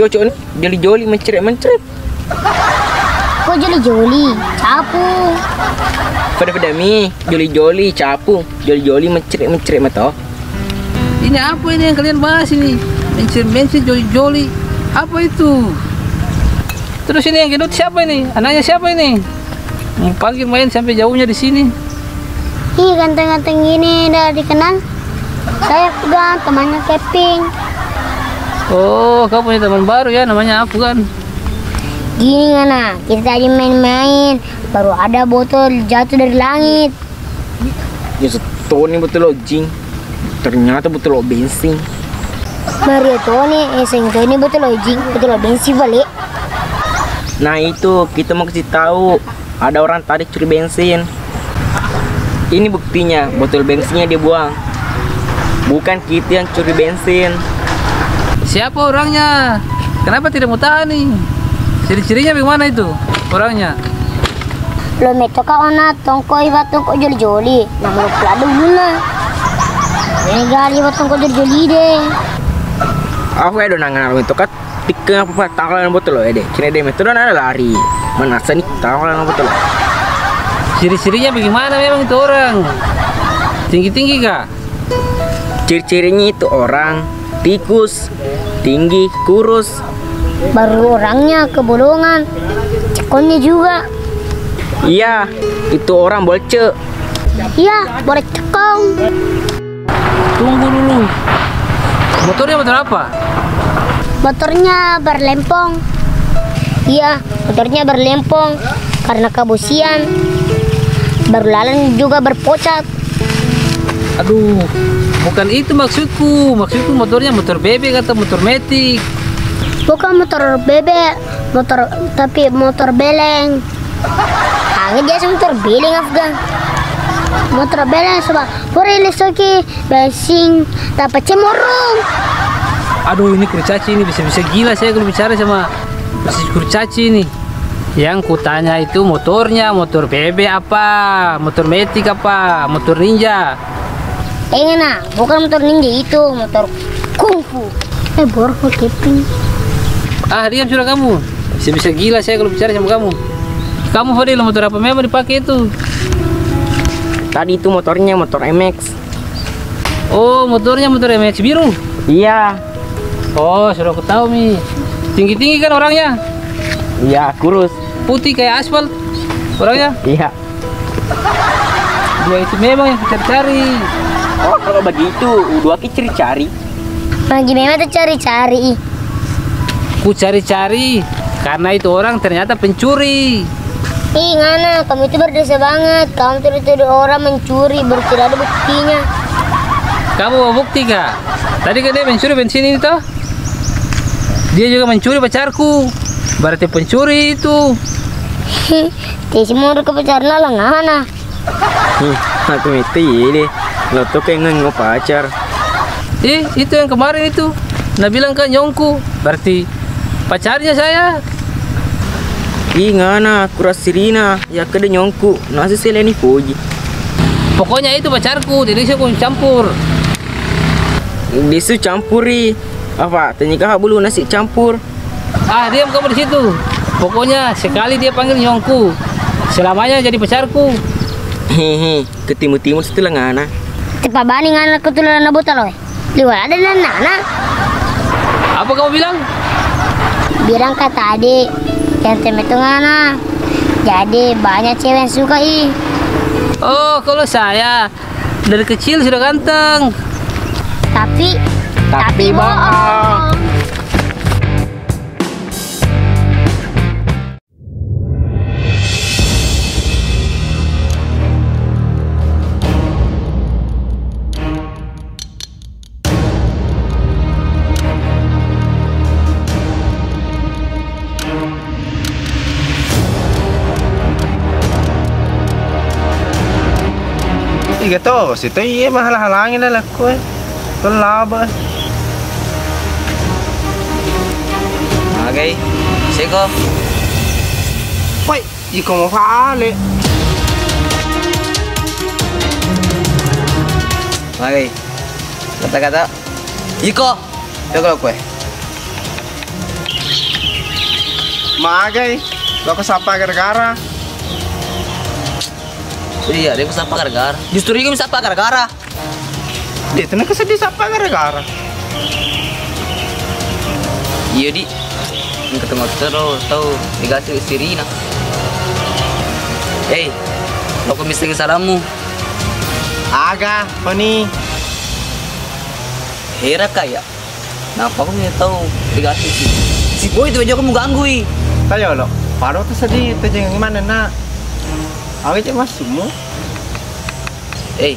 Cocok joli joli menceri menceri. Kok joli joli, capu. Pada-pada mi, joli joli capu, joli joli menceri menceri mata. Ini apa ini yang kalian bahas ini? Menceri menceri joli joli, apa itu? Terus ini yang gendut siapa ini? Anaknya siapa ini? Panggil main sampai jauhnya di sini. Ih, ganteng-ganteng gini udah dikenal. Saya Afgan, temannya Keping. Oh, kau punya teman baru ya, namanya Afgan. Gini ngana, kita tadi main-main, baru ada botol jatuh dari langit. Ya setoni botol jing, ternyata botol bensin. Mario Tony, eh Sengkang ini botol jing, botol bensin balik. Nah itu, kita mau kasih tahu ada orang tadi curi bensin. Ini buktinya, botol bensinnya dibuang. Bukan kita yang curi bensin. Siapa orangnya? Kenapa tidak mau tahan nih? Ciri-cirinya bagaimana itu orangnya? Lo metoka ona tongkoi batong kok joli-joli. Namun peladu guna. Ini gali batong kok joli-joli deh. Aku ada nangan lo metoka tikeng apa tangan botol lo ya deh. Cina deh metodon ada lari. Manasa nih tangan botol lo. Ciri-cirinya bagaimana memang itu orang? Tinggi-tinggi kah? Ciri-cirinya itu orang tikus, tinggi, kurus. Baru orangnya kebolongan, cekonnya juga. Iya, itu orang bolce. Iya, boleh cekong. Tunggu dulu, motornya motor apa? Motornya berlempong. Iya, motornya berlempong karena kabosian. Baru lalan juga berpocat. Aduh, bukan itu maksudku. Maksudku motornya motor bebek atau motor metik. Bukan motor bebek, motor tapi motor beleng. Angin dia motor beleng Afgan. Motor beleng sebab boleh lesoki basing dapat cemurung. Aduh, ini kurcaci ini bisa-bisa gila saya kalau bicara sama kurcaci ini. Yang kutanya itu motornya, motor bebek apa, motor metik apa, motor ninja. Eh ngana, bukan motor ninja itu, motor kungfu. Eh borok Keping. Ah diam sudah kamu, bisa-bisa gila saya kalau bicara sama kamu. Kamu Fadil, motor apa memang dipakai itu? Tadi itu motornya motor M X. Oh motornya motor M X biru? Iya. Oh sudah ketahui mi. Tinggi-tinggi kan orangnya? Iya kurus. Putih kayak aspal orangnya? Iya. Dia itu memang yang kita cari. Oh kalau begitu udah kita cari-cari. Bagi memang itu cari-cari. Ku cari-cari karena itu orang ternyata pencuri. Ih ngana, kamu itu berdosa banget. Kamu tuduh-tuduh orang mencuri, baru tidak ada buktinya. Kamu mau bukti kah? Tadi kan dia mencuri bensin ini toh? Dia juga mencuri pacarku. Berarti pencuri itu. Dia semua udah kepacar nalang ngana. Ih, aku mati ini. Lo tuh kayak nge pacar. Ih, itu yang kemarin itu. Nah bilang ke nyongku, berarti pacarnya saya. Ingana kuras sirina ya kada nyongku, nasi seleni koji. Pokoknya itu pacarku, jadi saya pun campur. Disu campuri apa? Tanya kakak bulu nasi campur. Ah diam kamu di situ. Pokoknya sekali dia panggil nyongku, selamanya jadi pacarku. Hehe, ke timur-timur setelah ngana. Cepat bani ngana ke tulang botol loh. Liwat ada nana. Apa kamu bilang? Bilang kata adik. Yang itu ngana, jadi banyak cewek yang suka ih. Oh, kalau saya dari kecil sudah ganteng. Tapi, tapi, tapi bohong. Iya toh, situ iya mah halang-halangin lah kue, kelaba. Oke, seko. Woi, iko mau faale. Oke, kata-kata, iko, yo kalau kue. Magai, lo kesapa gara-gara. Iya, dia bisa apa gara-gara? Justru dia bisa apa gara-gara? Dia tenang kesedih siapa gara-gara? Iya, Di. Ketemu terus, tau. Dikasih sirina. Hei, lo kemiskin salamu. Agak, Poni. Hera kaya. Napa aku nggak tahu dikasih sih? Si boy itu aja kamu ganggui. Tayo lo, paruh tuh sedih. Terjengah gimana nak? Aku cuma semua. Eh,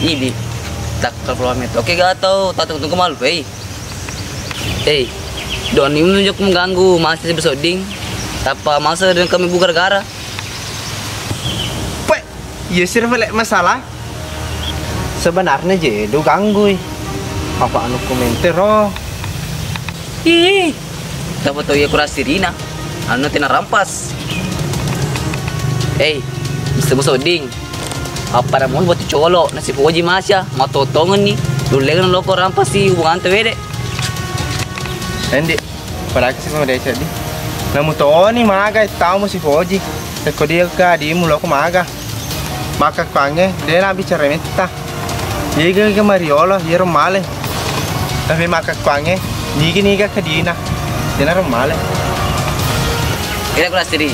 ini tak terkeluar met. Oke gak tau, tak tunggu malu. Eh, eh, Doni menunjuk mengganggu masih bersoding. Tanpa masa dengan kami buka gara-gara. Pak, ya sih relek masalah. Sebenarnya je, do ganggu. Apa anu komentar oh? Ih, dapat tahu ya kuras sirina. Anu tina rampas. Eh. Mister Bosoding, apa ramu buat colo nasi poji masya, mau totongan nih, dulu lagi nolak orang pasti hubungan terwede. Endi, perak sih sama dia jadi. Namu tahu nih maga, tahu masih poji, kalau dia ke dia mulai aku maga, maka panggil dia nak bicara minta. Dia ke Mariola, dia romale, tapi maka panggil ni gini ke Kadina, dia romale. Kita kelas diri.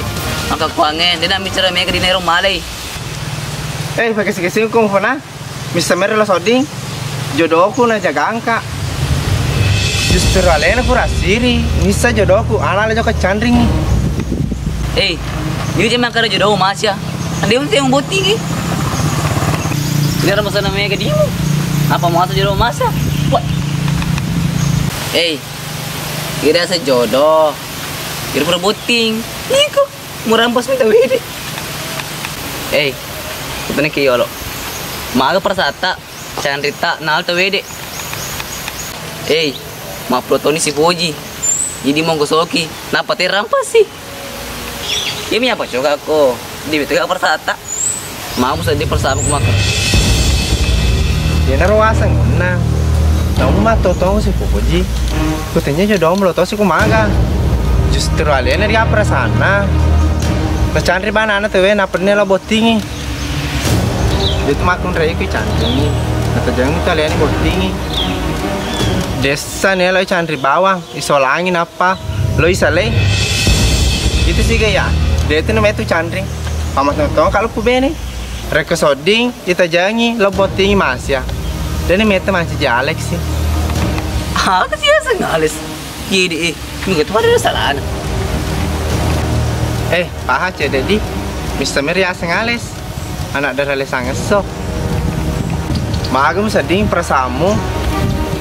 Maka kuangen, dia nak bicara mereka di nerung malai. Eh, pakai sikit-sikit hukum pernah. Mister Mary lo soding, jodohku nak jaga angka. Justru alena kurang siri, misa jodohku, ala-ala jauh kecandring ni. Eh, dia cuma kerja jodoh masya. Dia mesti yang boti ke. Dia ada masalah mereka dia. Apa masa jodoh masya? What? Eh, dia rasa jodoh. Dia pura boting. Niko. Murampas minta wede. Eh, kau ni kiyolo. Maga persata, canrita, nal tu wede. Eh, ma plotoni si Boji. Jadi monggo soki, napa terampas sih? Ini apa coba aku? Di betul persata. Mau saja persama aku makan. Dia naruaseng, na. Tahu mah totong si Boji. Kau tanya jodoh melotong si ku maga. Justru alien dia persana. Kecantri mana anak tuwe, nak pernah lo botingi. Itu makun raya ke cantri. Atau jangan kalian botingi. Desa nih lo cantri bawah, isolangin apa, lo isolai. Itu sih gaya. Dia itu namanya tuh cantri. Pamat nonton kalau kubeh nih. Reka soding, kita jangi lo botingi mas ya. Dan ini mete masih jalek sih. Ah, kesiasan ngalis. Gede, mungkin tuh ada salah. Eh, paha cek Dedi, Mister Mary asing alis. Anak darah alis angesok. Maagam sedih perasamu.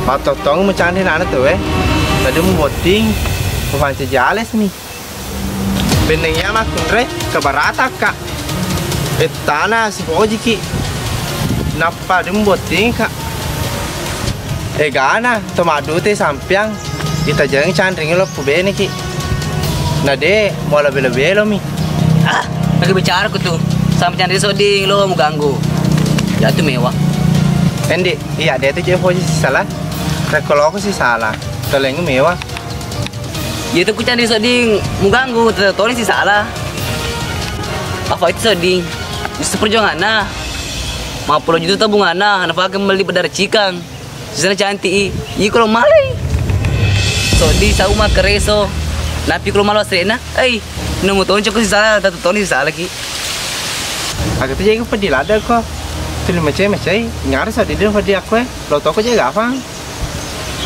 Patotong mencandin anak tuh eh. Tadi mau boting, mau panci jales nih. Benengnya mah kundre kebarata kak. Eh, tanah si pojiki. Napa dia mau boting kak? eh gana tomadu teh sampiang kita jangan candring lo pube niki nah deh mau lebih lebih lo mi ah lagi bicara ku tuh sampai candring soding lo mau ganggu ya itu mewah endi iya dia tuh jepo salah kalau aku sih salah kalau yang mewah ya tuh ku candring soding mau ganggu tertolong sih salah apa itu soding itu perjuangan nah lima puluh juta tabungan nah kenapa kembali pada cikang sisanya cantik ini kalau malai so di sauma kereso napi kalau malu asrena eh nemu tahun cukup sisanya satu tahun sisanya lagi agak tuh jadi pedih lada kok tuh lima cewek macai nyaris ada di rumah dia kue lo tau kok jaga apa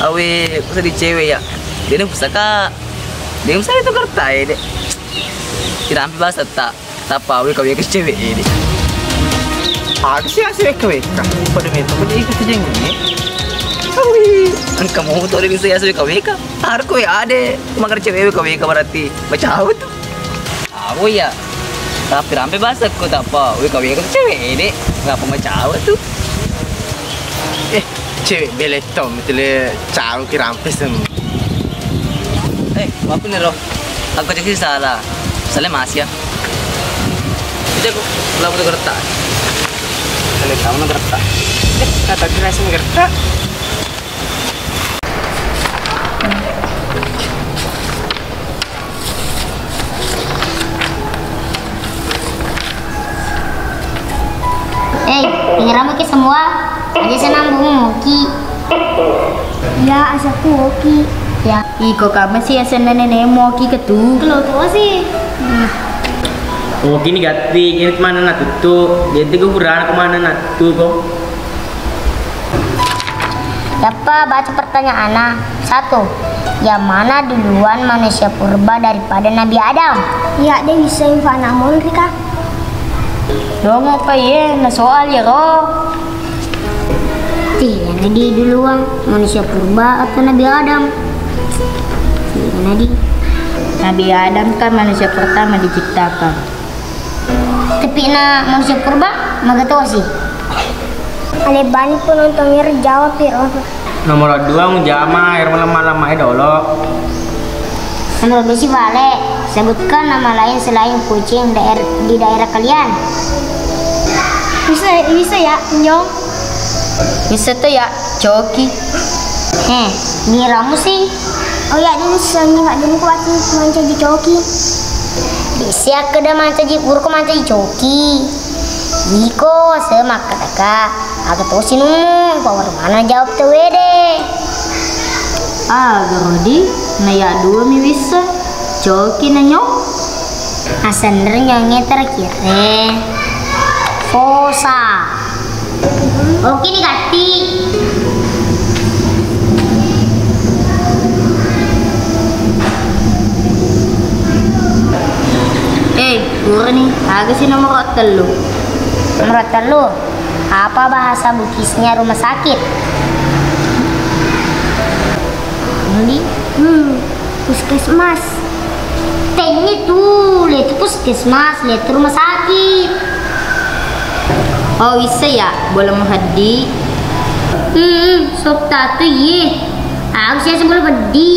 awe bisa di cewek ya dia nemu pusaka dia bisa itu kertai deh tidak ambil bahasa tak tapa awe kau yang ke cewek ini aku sih asik kau ika, pada metu pada ika tu jengi. Awi, an kamu tu ada bisa asik kau ika. Harus kau ada, mager cewek kau ika berarti macam tu. Aku ya, tapi ramai bahasa kau tak apa. Kau ika cewek ini, ngapa macam tu? Eh, cewek beli tom, itu le cawu kira ramai semua. Eh, apa ni roh? Aku jadi salah, salah masih ya. Kita aku lalu tu kertas. Kalau kamu ngerti, kata keras ngerti. Eh, pengiramu ke semua, aja senang bungu ki. Ya, asaku ki. Ya, iko kamu sih asen nenek mau ki ketu. Kalau tua sih. Oh gini gati, ini kemana nak tutup? Jadi gue kurang kemana nak tutup kok? Dapat baca pertanyaan anak satu. Yang mana duluan manusia purba daripada Nabi Adam? Ya dia bisa infana murni kak. Lo mau paye, na soal ya kok? Tiada nadi duluan manusia purba atau Nabi Adam? Tiada nadi. Nabi Adam kan manusia pertama diciptakan. Tapi na manusia purba, maga tau sih. Alebani penontonnya jawab ya. Nomor dua menjama air malam-malam aja dulu. Nomor besi vale, sebutkan nama lain selain kucing daer di daerah kalian. Bisa bisa ya, nyong. Bisa tuh ya, coki. Eh, miramu sih. Oh ya, ini seneng nggak dulu kuat menjadi coki. Siap kada manca di urko manca di coki Iko semak kataka agak tau sih nung power mana jawab tuh wede ah Gorodi naya dua mi bisa coki nanyok asan renyongnya terakhir eh fosa oke nih kati nih, agak sih nomor telu. Nomor telu, apa bahasa Bugisnya rumah sakit? Ini, hmm, puskesmas. Tengnya tuh, lihat puskesmas, lihat rumah sakit. Oh bisa ya, boleh menghadi. Hmm, sok tatu ye. Aku sih boleh menghadi.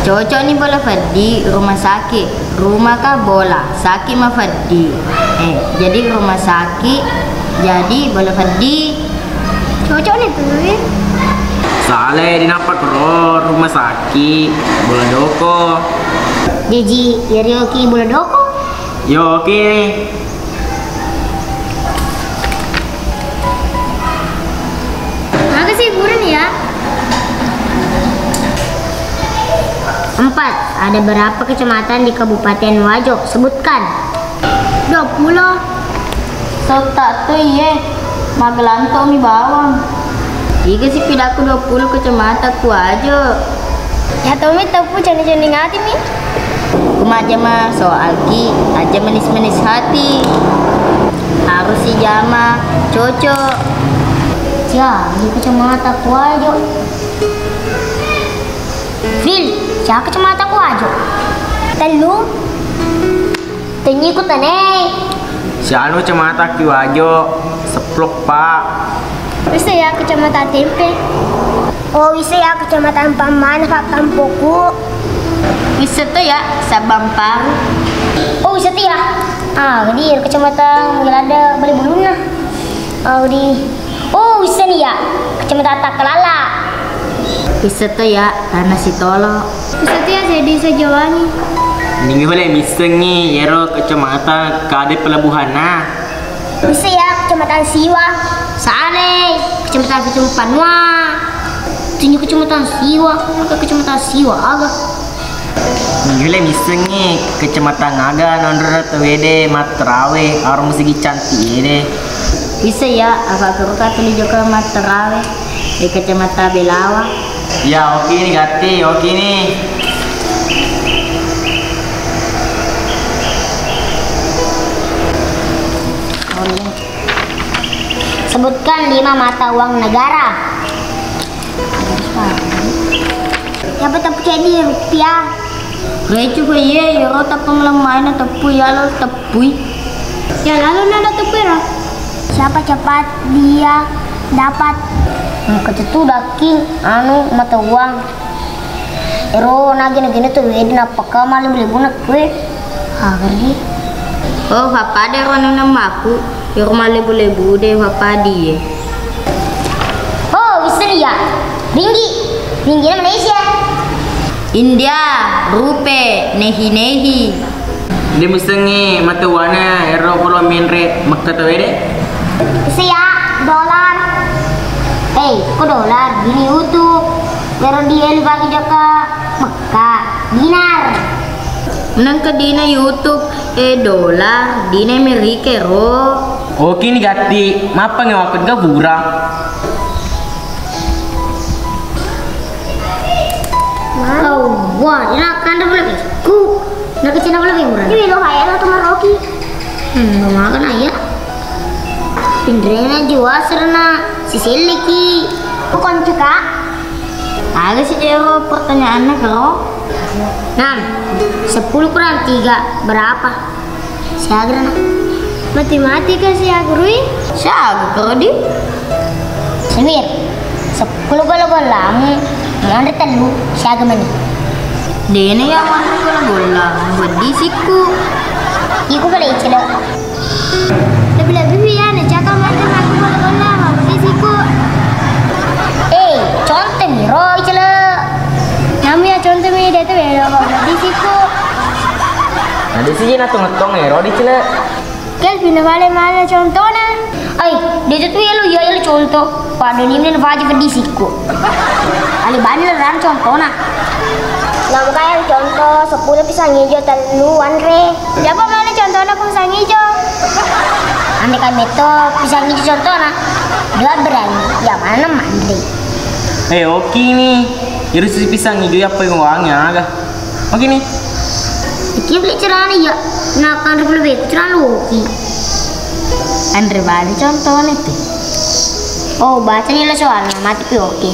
Cocok nih bola Faddi, rumah sakit. Rumah kah bola, sakit mah Faddi. Eh, jadi rumah sakit, jadi bola Faddi. Cocok nih tuh. Soalnya dinapat bro, rumah sakit, bola doko. Jadi, ya oke bola doko? Yo oke. Makasih buran ya. Empat, ada berapa kecamatan di Kabupaten Wajo? Sebutkan. dua puluh. Serta tuh ye, Magelang tomi bawang. Iga sih pidaku dua puluh kecamatan ku Wajo. Ya tomi tepu jani-jani ngati mi. Kuma aja mah soal ki, aja manis-manis hati. Harus si jama, cocok. Ya, di kecamatan ku Wajo. Fil, jangan kecamatan ku aja. Telu, tengikut aneh. Siapa kecamatan ku aja? Seplok pak. Bisa ya kecamatan tempe. Oh, wisaya Kecamatan Paman, Kampung Poku. Wisata ya, Sabampang. Oh, wisata ya. Ah, di Kecamatan Gelada boleh buluna. Oh, di Oh, wisata ya, Kecamatan Takalala. Wisata ya, Tanah Sitolo. Wisata ya, jadi sejawani. Minggu boleh misengi yero Kecamatan Kade Pelabuhan nah. Wisaya Kecamatan Siwa. Saane Kecamatan Kecamatan Wa. Tinju Kecamatan Siwa, ke Kecamatan Siwa aga. Nilai misengi Kecamatan Aga nonrot wede Matrawe arum segi cantik deh. Bisa ya agak keruka tuli juga Matrawe di Kecamatan Belawa. Ya oke nih gati, oke nih. Sebutkan lima mata uang negara. Yang pertama jadi rupiah. Recu ye, euro tapung lemai na tepu ya lo tepu. Ya lalu nada tepu ya. Siapa cepat dia dapat. Kata tu daki anu mata uang. Euro nagi nagi tu wedi napa kau malu beli guna kue. Hari. Oh apa ada orang nama aku. Euro malu beli bude apa dia. Oh Wisria, ringgit. Ringgit Malaysia. India, rupiah, nehi-nehi. Dia mesti mata warna euro polo minre makta tawede. Siap dolar. Eh, kok dolar? Gini utuh. Baru dia bagi jaka Mekah dinar. Menang ke dina YouTube eh dolar dina Amerika ro. Oke nih gati, mapa ngawakun ke burang. Wow, wah, ini akan dapat lebih. Ku, nak kecina lebih murah. Ini loh ayah lo teman Rocky. Hmm, mau makan ayah. Pindranya jiwa serena, sisi leki. Bukan juga. Ada sih jero pertanyaannya kalau enam, sepuluh kurang tiga berapa? Siagrana. Matematika siagrui? Siagrudi. Semir, sepuluh kalau golam. Yang ada telu, siaga mani. Dene yang mana kalau bola, buat disiku. Iku boleh celok. Lebih-lebih ya, nak cakap macam aku bola bola, buat disiku. Eh, contoh ni, roy celok. Kami ya contoh ni, dia tu berdoa buat disiku. Ada sih nak tong-tong ya, roy celok. Kes bina balik mana contoh na? Eh, dia tu elu ya elu contoh. Pada ni ni wajib buat disiku. Banyak ran contohnya. Nama kayak contoh sepuluh pisang hijau teluan re. Siapa mana contohnya pisang hijau? Andai kami itu pisang hijau contohnya, dua berani. Ya mana mandi? Eh oke nih. Jadi si pisang hijau apa yang uangnya agak? Oke nih. Iki beli cerana ya. Nak kan beli cerana oke. Andre balik contohnya tuh. Oh baca nilai soalnya mati pi oke.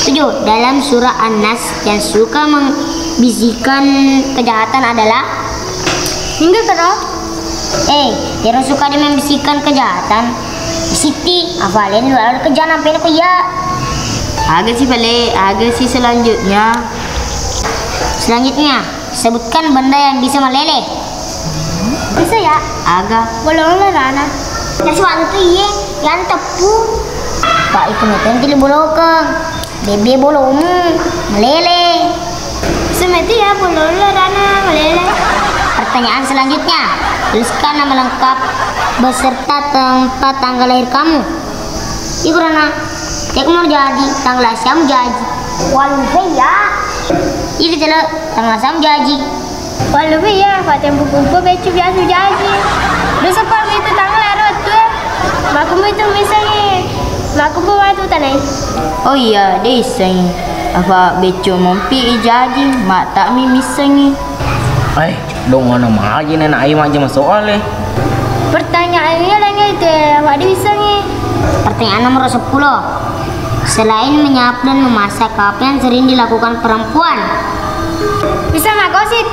Tujuh, dalam surah An-Nas yang suka membisikkan kejahatan adalah hingga kero. Eh, yang suka dia membisikkan kejahatan Siti, apalagi luar kejahatan apa ini ya. Agak sih balik, agak sih selanjutnya. Selanjutnya, sebutkan benda yang bisa meleleh. Bisa ya? Agak bolong-bolong rana. Sesuatu yang tepu. Pak itu nanti bolong ke Bebe bolong, meleleh. Semati ya bolong rana meleleh. Pertanyaan selanjutnya, tuliskan nama lengkap beserta tempat tanggal lahir kamu. Iku rana, teknor jadi tanggal siam jadi. Walau ya, ini celak tanggal siam jadi. Walau ya, fatem buku-buku becu biasa jadi. Besok pagi itu tanggal larut tuh, bakumu itu misalnya. Aku bawa tu tanai. Oh iya, deh sengi. Apa beco mompi ijaji, mak tak mimi sengi. Eh, dong mana maji nana air macam soal eh. Pertanyaannya lagi itu, apa dia sengi? Pertanyaan nomor sepuluh. Selain menyapu dan memasak, apa yang sering dilakukan perempuan? Bisa mak gosip.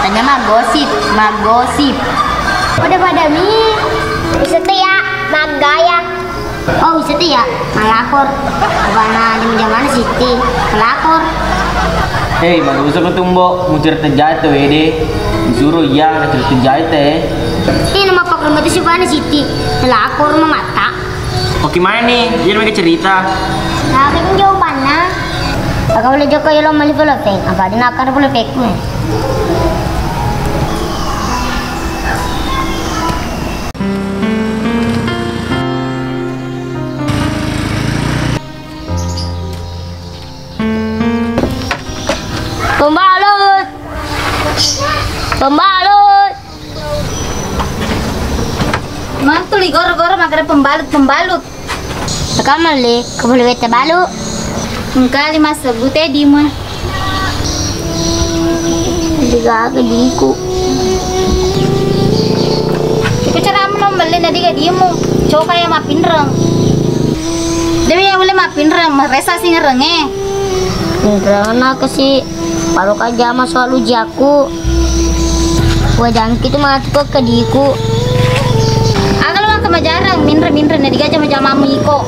Tanya mak gosip, mak gosip. Pada pada mi, bisa tiak, mak gaya. Oh wisata ya, malakor. Bukan di mana siti, malakor. Hei, baru usah bertumbuh, muncul terjatuh ya deh. Disuruh yang muncul terjatuh ya. Ini nama pak rumah itu siapa nih siti? Malakor rumah mata. Oke mana nih? Dia mereka cerita. Nah, kita jawaban nah. Agak boleh joko ya lo malih boleh fake. Agak dia nakar boleh fake pun. Pembalut, pembalut. Mantul li gor-gor makanya pembalut pembalut. Kamu li, kamu lihat terbalut. Engkau lima sebutnya di mana? Di kaki diku. Kita cara menolong beli nadi kadimu. Coba kayak mapin reng. Demi yang boleh mapin reng, merasa sih ngerengnya. Ngereng aku sih. Baru aja sama soal uji aku wajang itu mati kok ke diku agak lu sama jarang minre-minre nanti aja sama iko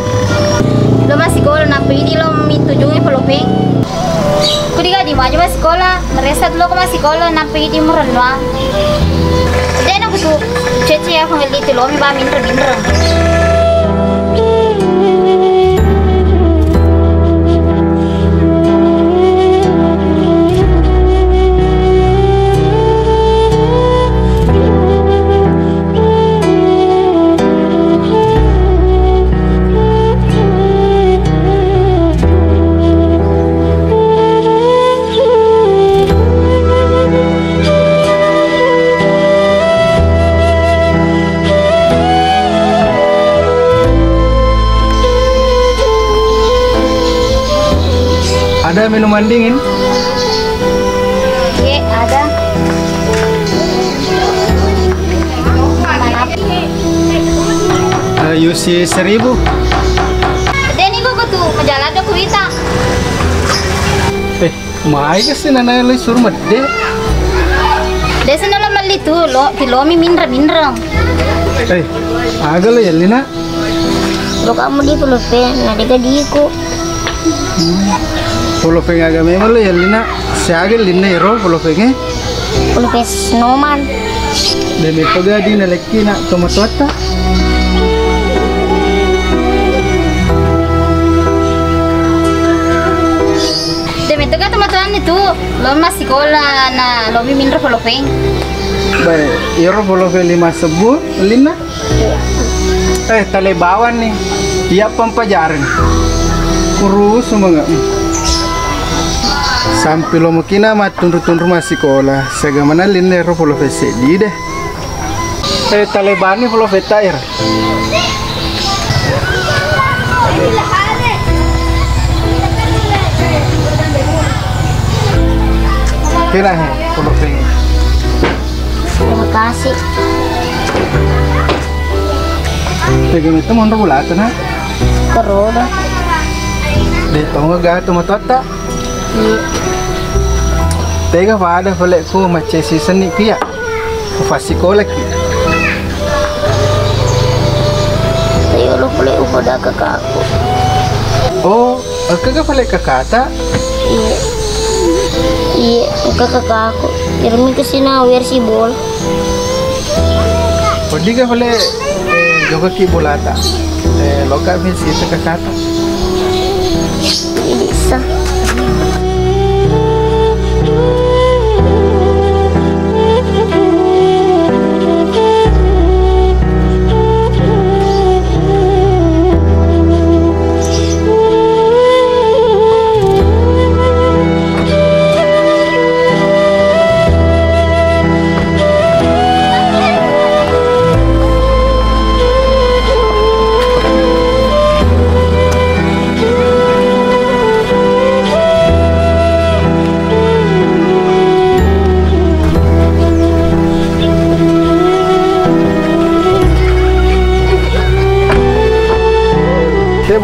lu masih sekolah napi di lu mintu jungi pelopeng aku juga di maju masih sekolah ngereset lu masih sekolah napi di murah lu dan aku tuh cece ya panggil itu lu mimpa minre-minre Ada minuman dingin? Iya, ada. Uh, Yusi seribu. Ada nih kok tuh, menjalan ke Kurita. Eh, mai kesini nana lu suruh mede. Desa nala meli tuh, lo kilomi minre minre. Eh, agak lo ya Lina. Lo kamu di pulau P, nade kadiku. Pulau Peng agak memang ya Lina, saya agak Lina ya roh Pulau Pengnya. Pulau Peng Snowman. Demi pega di neleki nak tomat wata. Demi itu kan teman-teman itu lo masih sekolah, nah lo minum Pulau Peng. Baik, ya roh Pulau Peng lima sebut Lina. Eh tali bawan nih, tiap pempajaran. Kurus semua enggak. Sampai lo mungkin amat tundur-tundur masih sekolah. Saya mana liner pulau Vese di deh. Eh Taliban ini pulau Vetair. Kira he pulau Vese. Terima kasih. Bagaimana itu mau ngerulat nak? Terus. Deh tunggu gak tuh matota. Tega pada pelekku macam si seni kia, fasih kolek. Tega lu pelek udah kakakku. Oh, kakak pelek kakak tak? Iya, iya, kakak kakakku. Irmi kesini awir si bol. Pedi kau pelek juga kibolata. Lokal misi kakak tak. Bisa.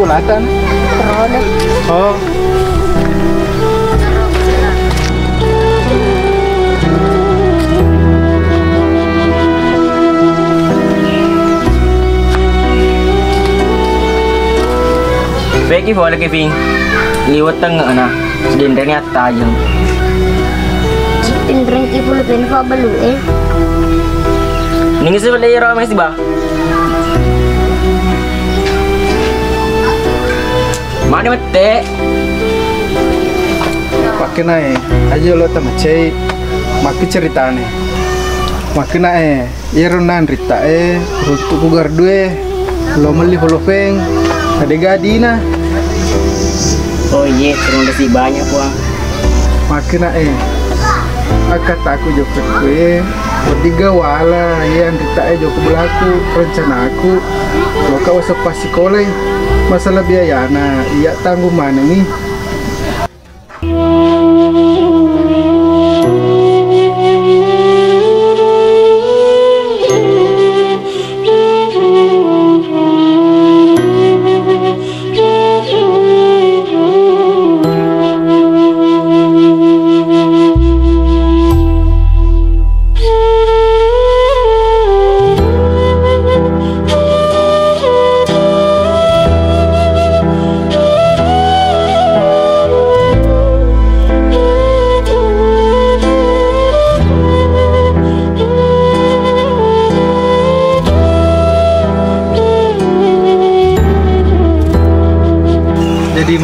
Bulatan. Oh. ji boleh keping liwat tengah na sedendernya tajam jipin dreng ibu lebih info belu eh ningisi boleh ramai sih bah mana mete pakai naik aja lo teman cai makin cerita nih makin naik ya ronan cerita eh untuk bugar dua lo meli holofeng ada gadina. Oh iya, terima kasih banyak Wang. Makna eh, akat aku joko kue, bertiga wala yang kita eh joko belaku rencana aku, lo kau sepasi koleh masalah biaya nah iya tanggung mana nih?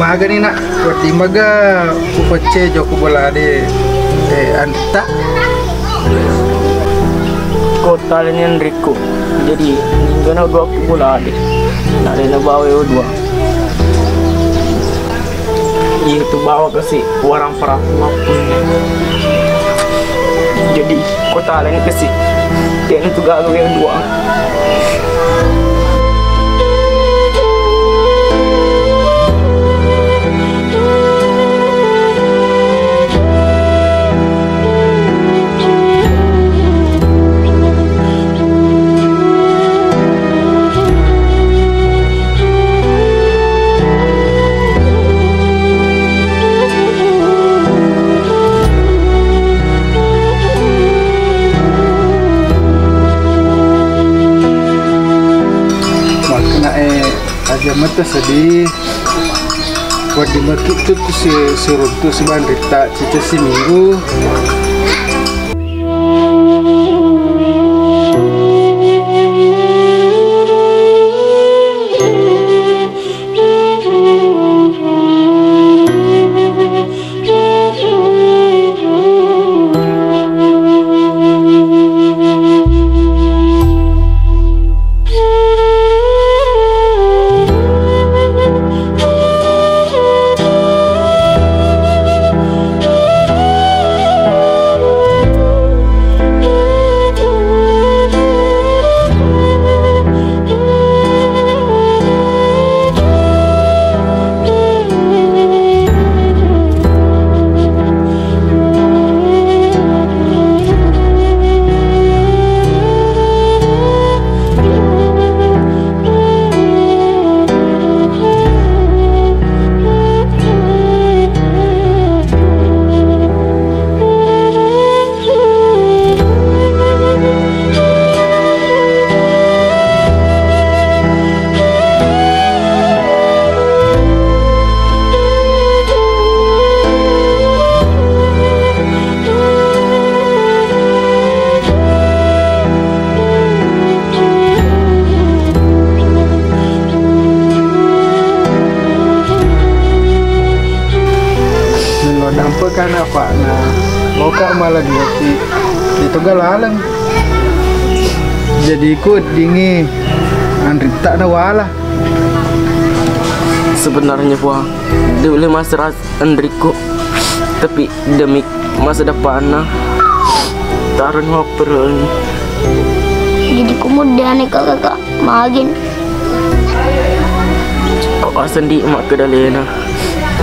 Maga nih nak, berarti maga upace joko bola deh, eh anta. Kota lainnya Rico, jadi karena dua bola deh, nak ada bawa dua. Itu bawa ke si warang perah mampu. Jadi kota lainnya ke si, dia itu gagal yang dua. Mata sedih buat dimakit tuh si suruh tuh sebentar cica seminggu karena apa nah lokal malah di itu galalang jadi ikut dingin andri tak ada walah sebenarnya puang dulu masyarakat Andriko tapi demi masa depan nah taruh ngobrol jadi kemudian nih kakak magin kakak sendi emak kedalena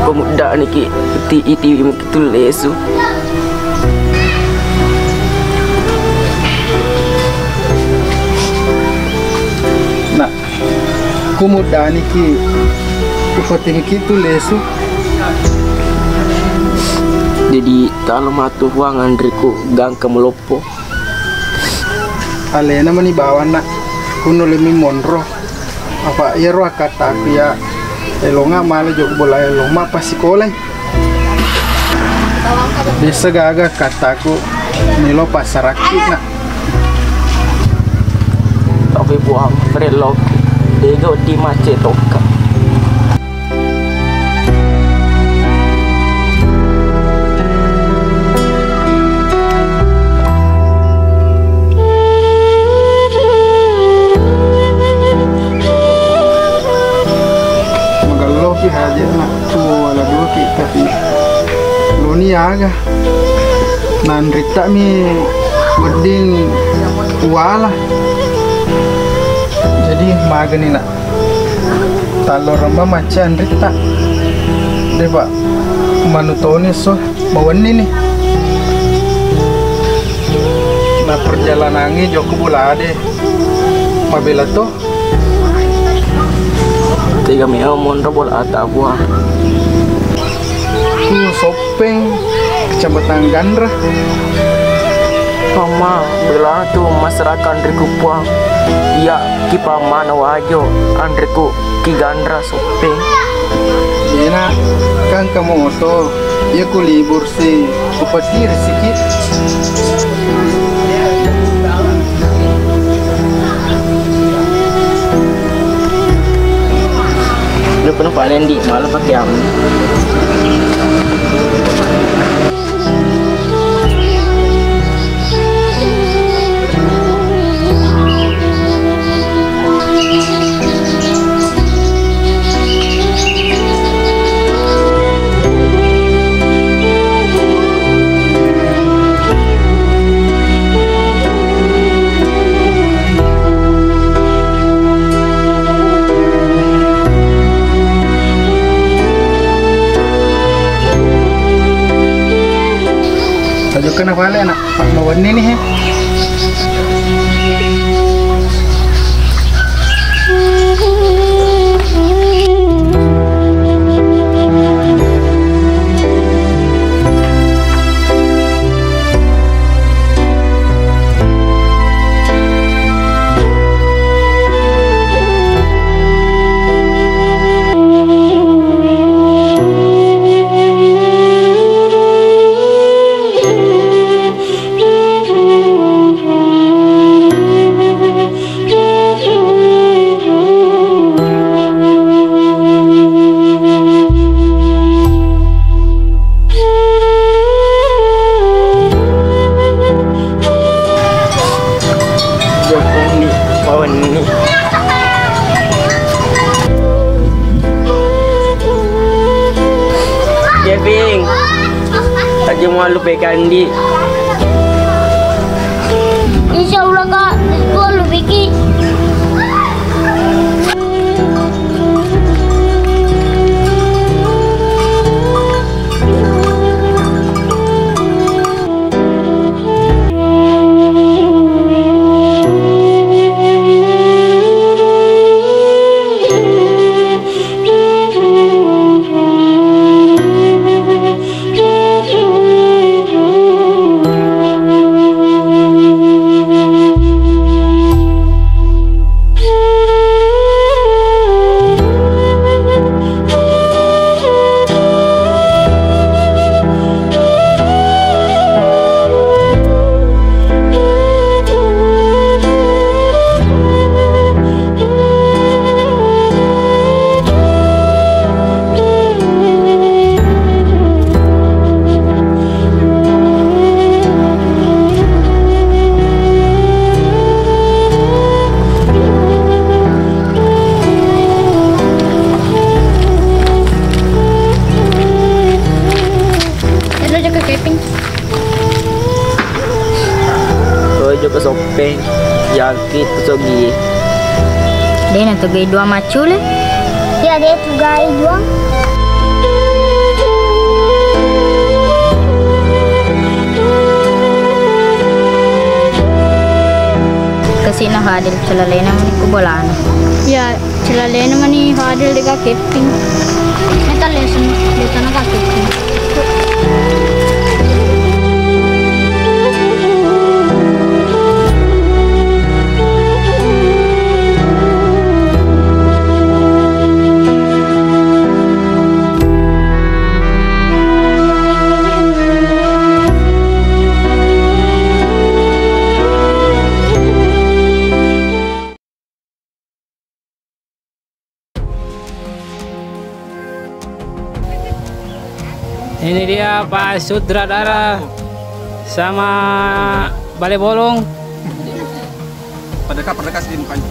pemuda niki ti ti tulis tu nak pemuda niki kufoting ki tulis tu jadi kalau matu wang Andriku gang kemelopo alena meni bawa nak kuno lemi monro apa ya roh kata aku ya elonga mala jok bola elonga pasikolai. Desa gaga kataku nilo pasarakit nak. Tapi buang berelok dego di macetoka. Aja nak tuh ala dua kita pi loni aga nanrita mi mending kuala jadi mageni nak talor ramba macan rita deh pak manutoni so bawanin nih nah perjalanannya joko bola deh pabela tuh tiga meo mondro bol ata buah tuh sopeng kecamatan Gandra sama bela tuh masyarakat andriku puang iya kipaman Wajo andriku ki Gandra sopeng enak kan kamu oto iya ku libur si kupati rezeki penuh Pak Lendi, malah pakai am. Kena balik anak Pak Mawan ini nih. Mau lupa kandi insya Allah kak gua lupa ki yakit sogi dia na togai dua macul ya dia togai dua kesina hadil celalena mani kubolan ya celalena mani hadil deka keping eta lesun lesun ka keping Ini dia Pak Sutradara sama Balai Bolong. Perdekat-perdekat sini mukanya.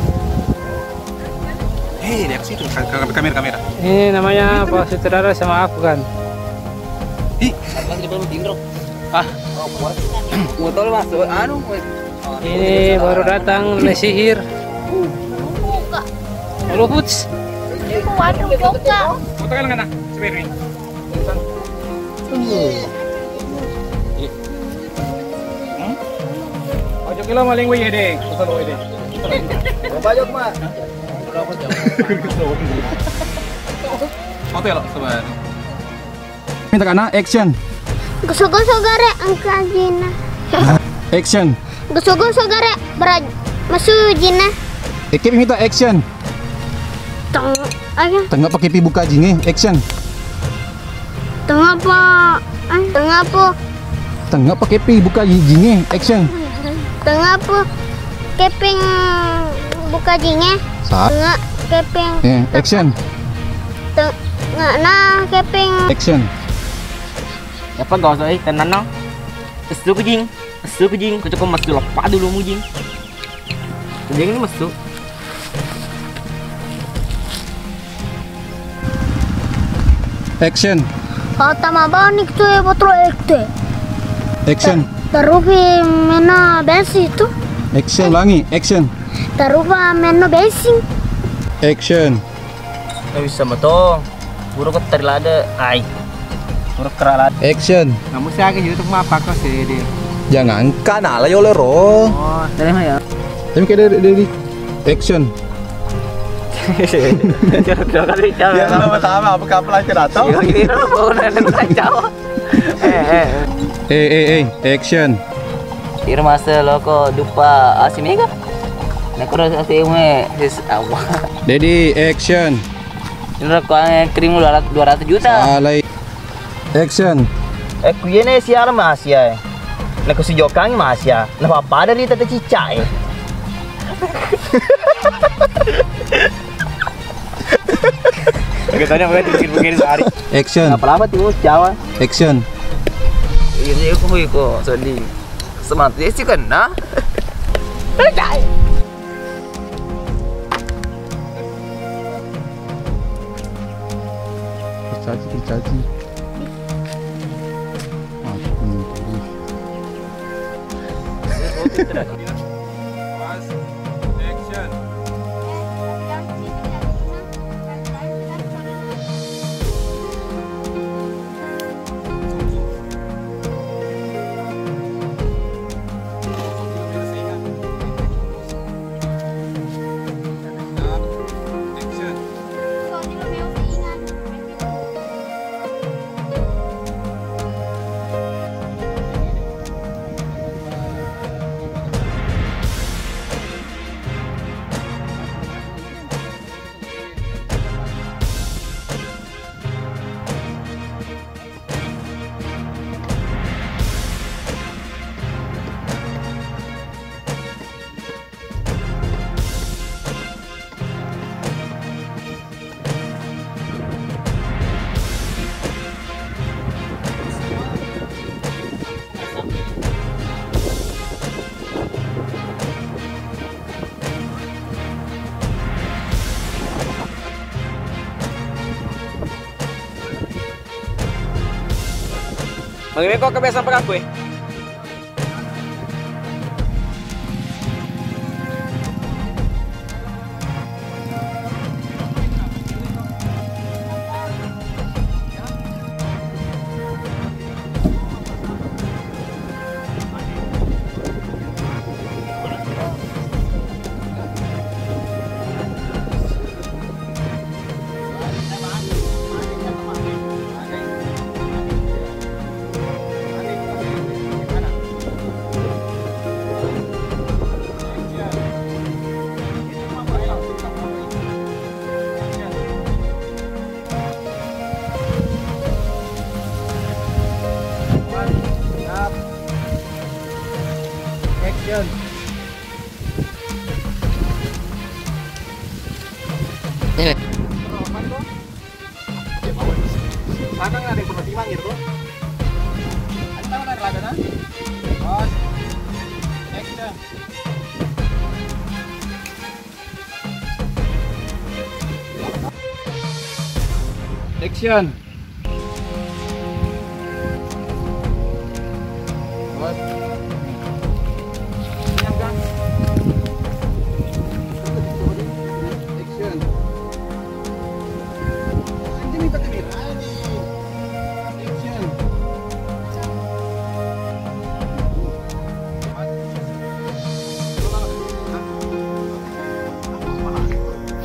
Hei, lihat situ kamera-kamera. Ini namanya Pak Sutradara sama aku kan. Ih, ah, ini baru datang lesihir. Luhuts. Kilo maling wih deh, minta kana action. Gosok-gosok gare angka jina. Action. Gosok-gosok gare beraj masuk jina. Ekip minta action. Teng aja. Tengah pakai pi buka jinge action. Tengah apa? Tengah apa? Tengah pakai pi buka jinge action. Tengah apa keping buka jinge? Tengah keping. Yeah, action. Tengah nah keping. Action. Apa gak usah eh tenan no. Sesu kejing. Sesu kejing. Kau cukup masuk lepak dulu mujing. Kejing ini masuk. Action. Kalau tambah bau nih tu ya potro ekte. Action. Taruh mena besi itu. Action langi, action. Taruh mena besi. Action. Tapi sama toh, buruk terlalu ada, ay, buruk keralat. Action. Kamu sih agak YouTube mah pakai sih dia. Jangan kanal ya oleh roh. Oh, dari mana ya? Tapi kayak dari action. Jangan jangan bicara. Ya sama sama apa kapal aja datang. Ini mau nenek jauh. Eh, eh, eh, eh, action. Tir masa loko dupa asimega. Nekro asime sis awak. Jadi action. Ini kuangnya krim udah dua ratus juta. Alai. Action. Eh kuyene siar masia. Neko si jokang masia. Napa pada di tata cicai. Katanya mereka bikin-bikin sehari. Action. Apa lama tuh Jawa? Action. Ini aku mau ikut Sony. Semangat sih kan, nah. Percaya. Dicaci, dicaci. Bagaimana kok kebiasaan pegang kue? Ini. Mana nggak ada yang pernah dimanggil tuh? adalah on action. Action.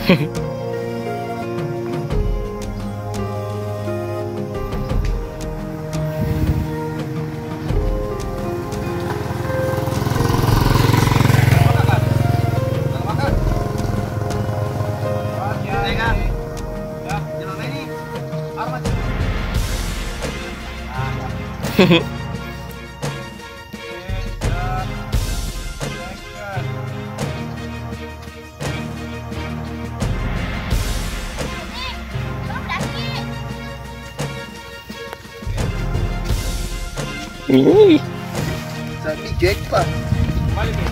Hehehe. Ini sapi gek pak. Balik ya.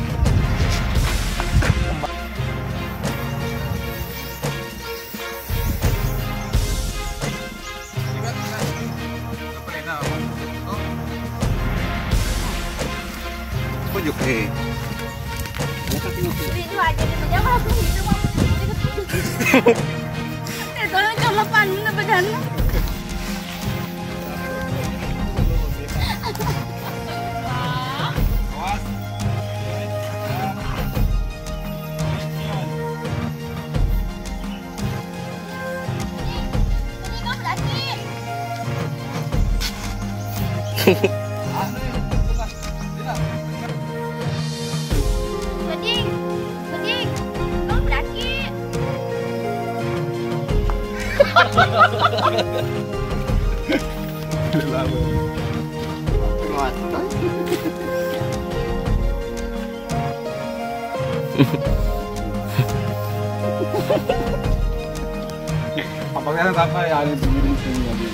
Apakah apa ya ada begini sini lagi?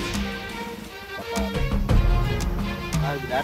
Ah benar,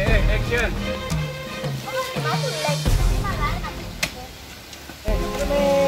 Eh action. Eh,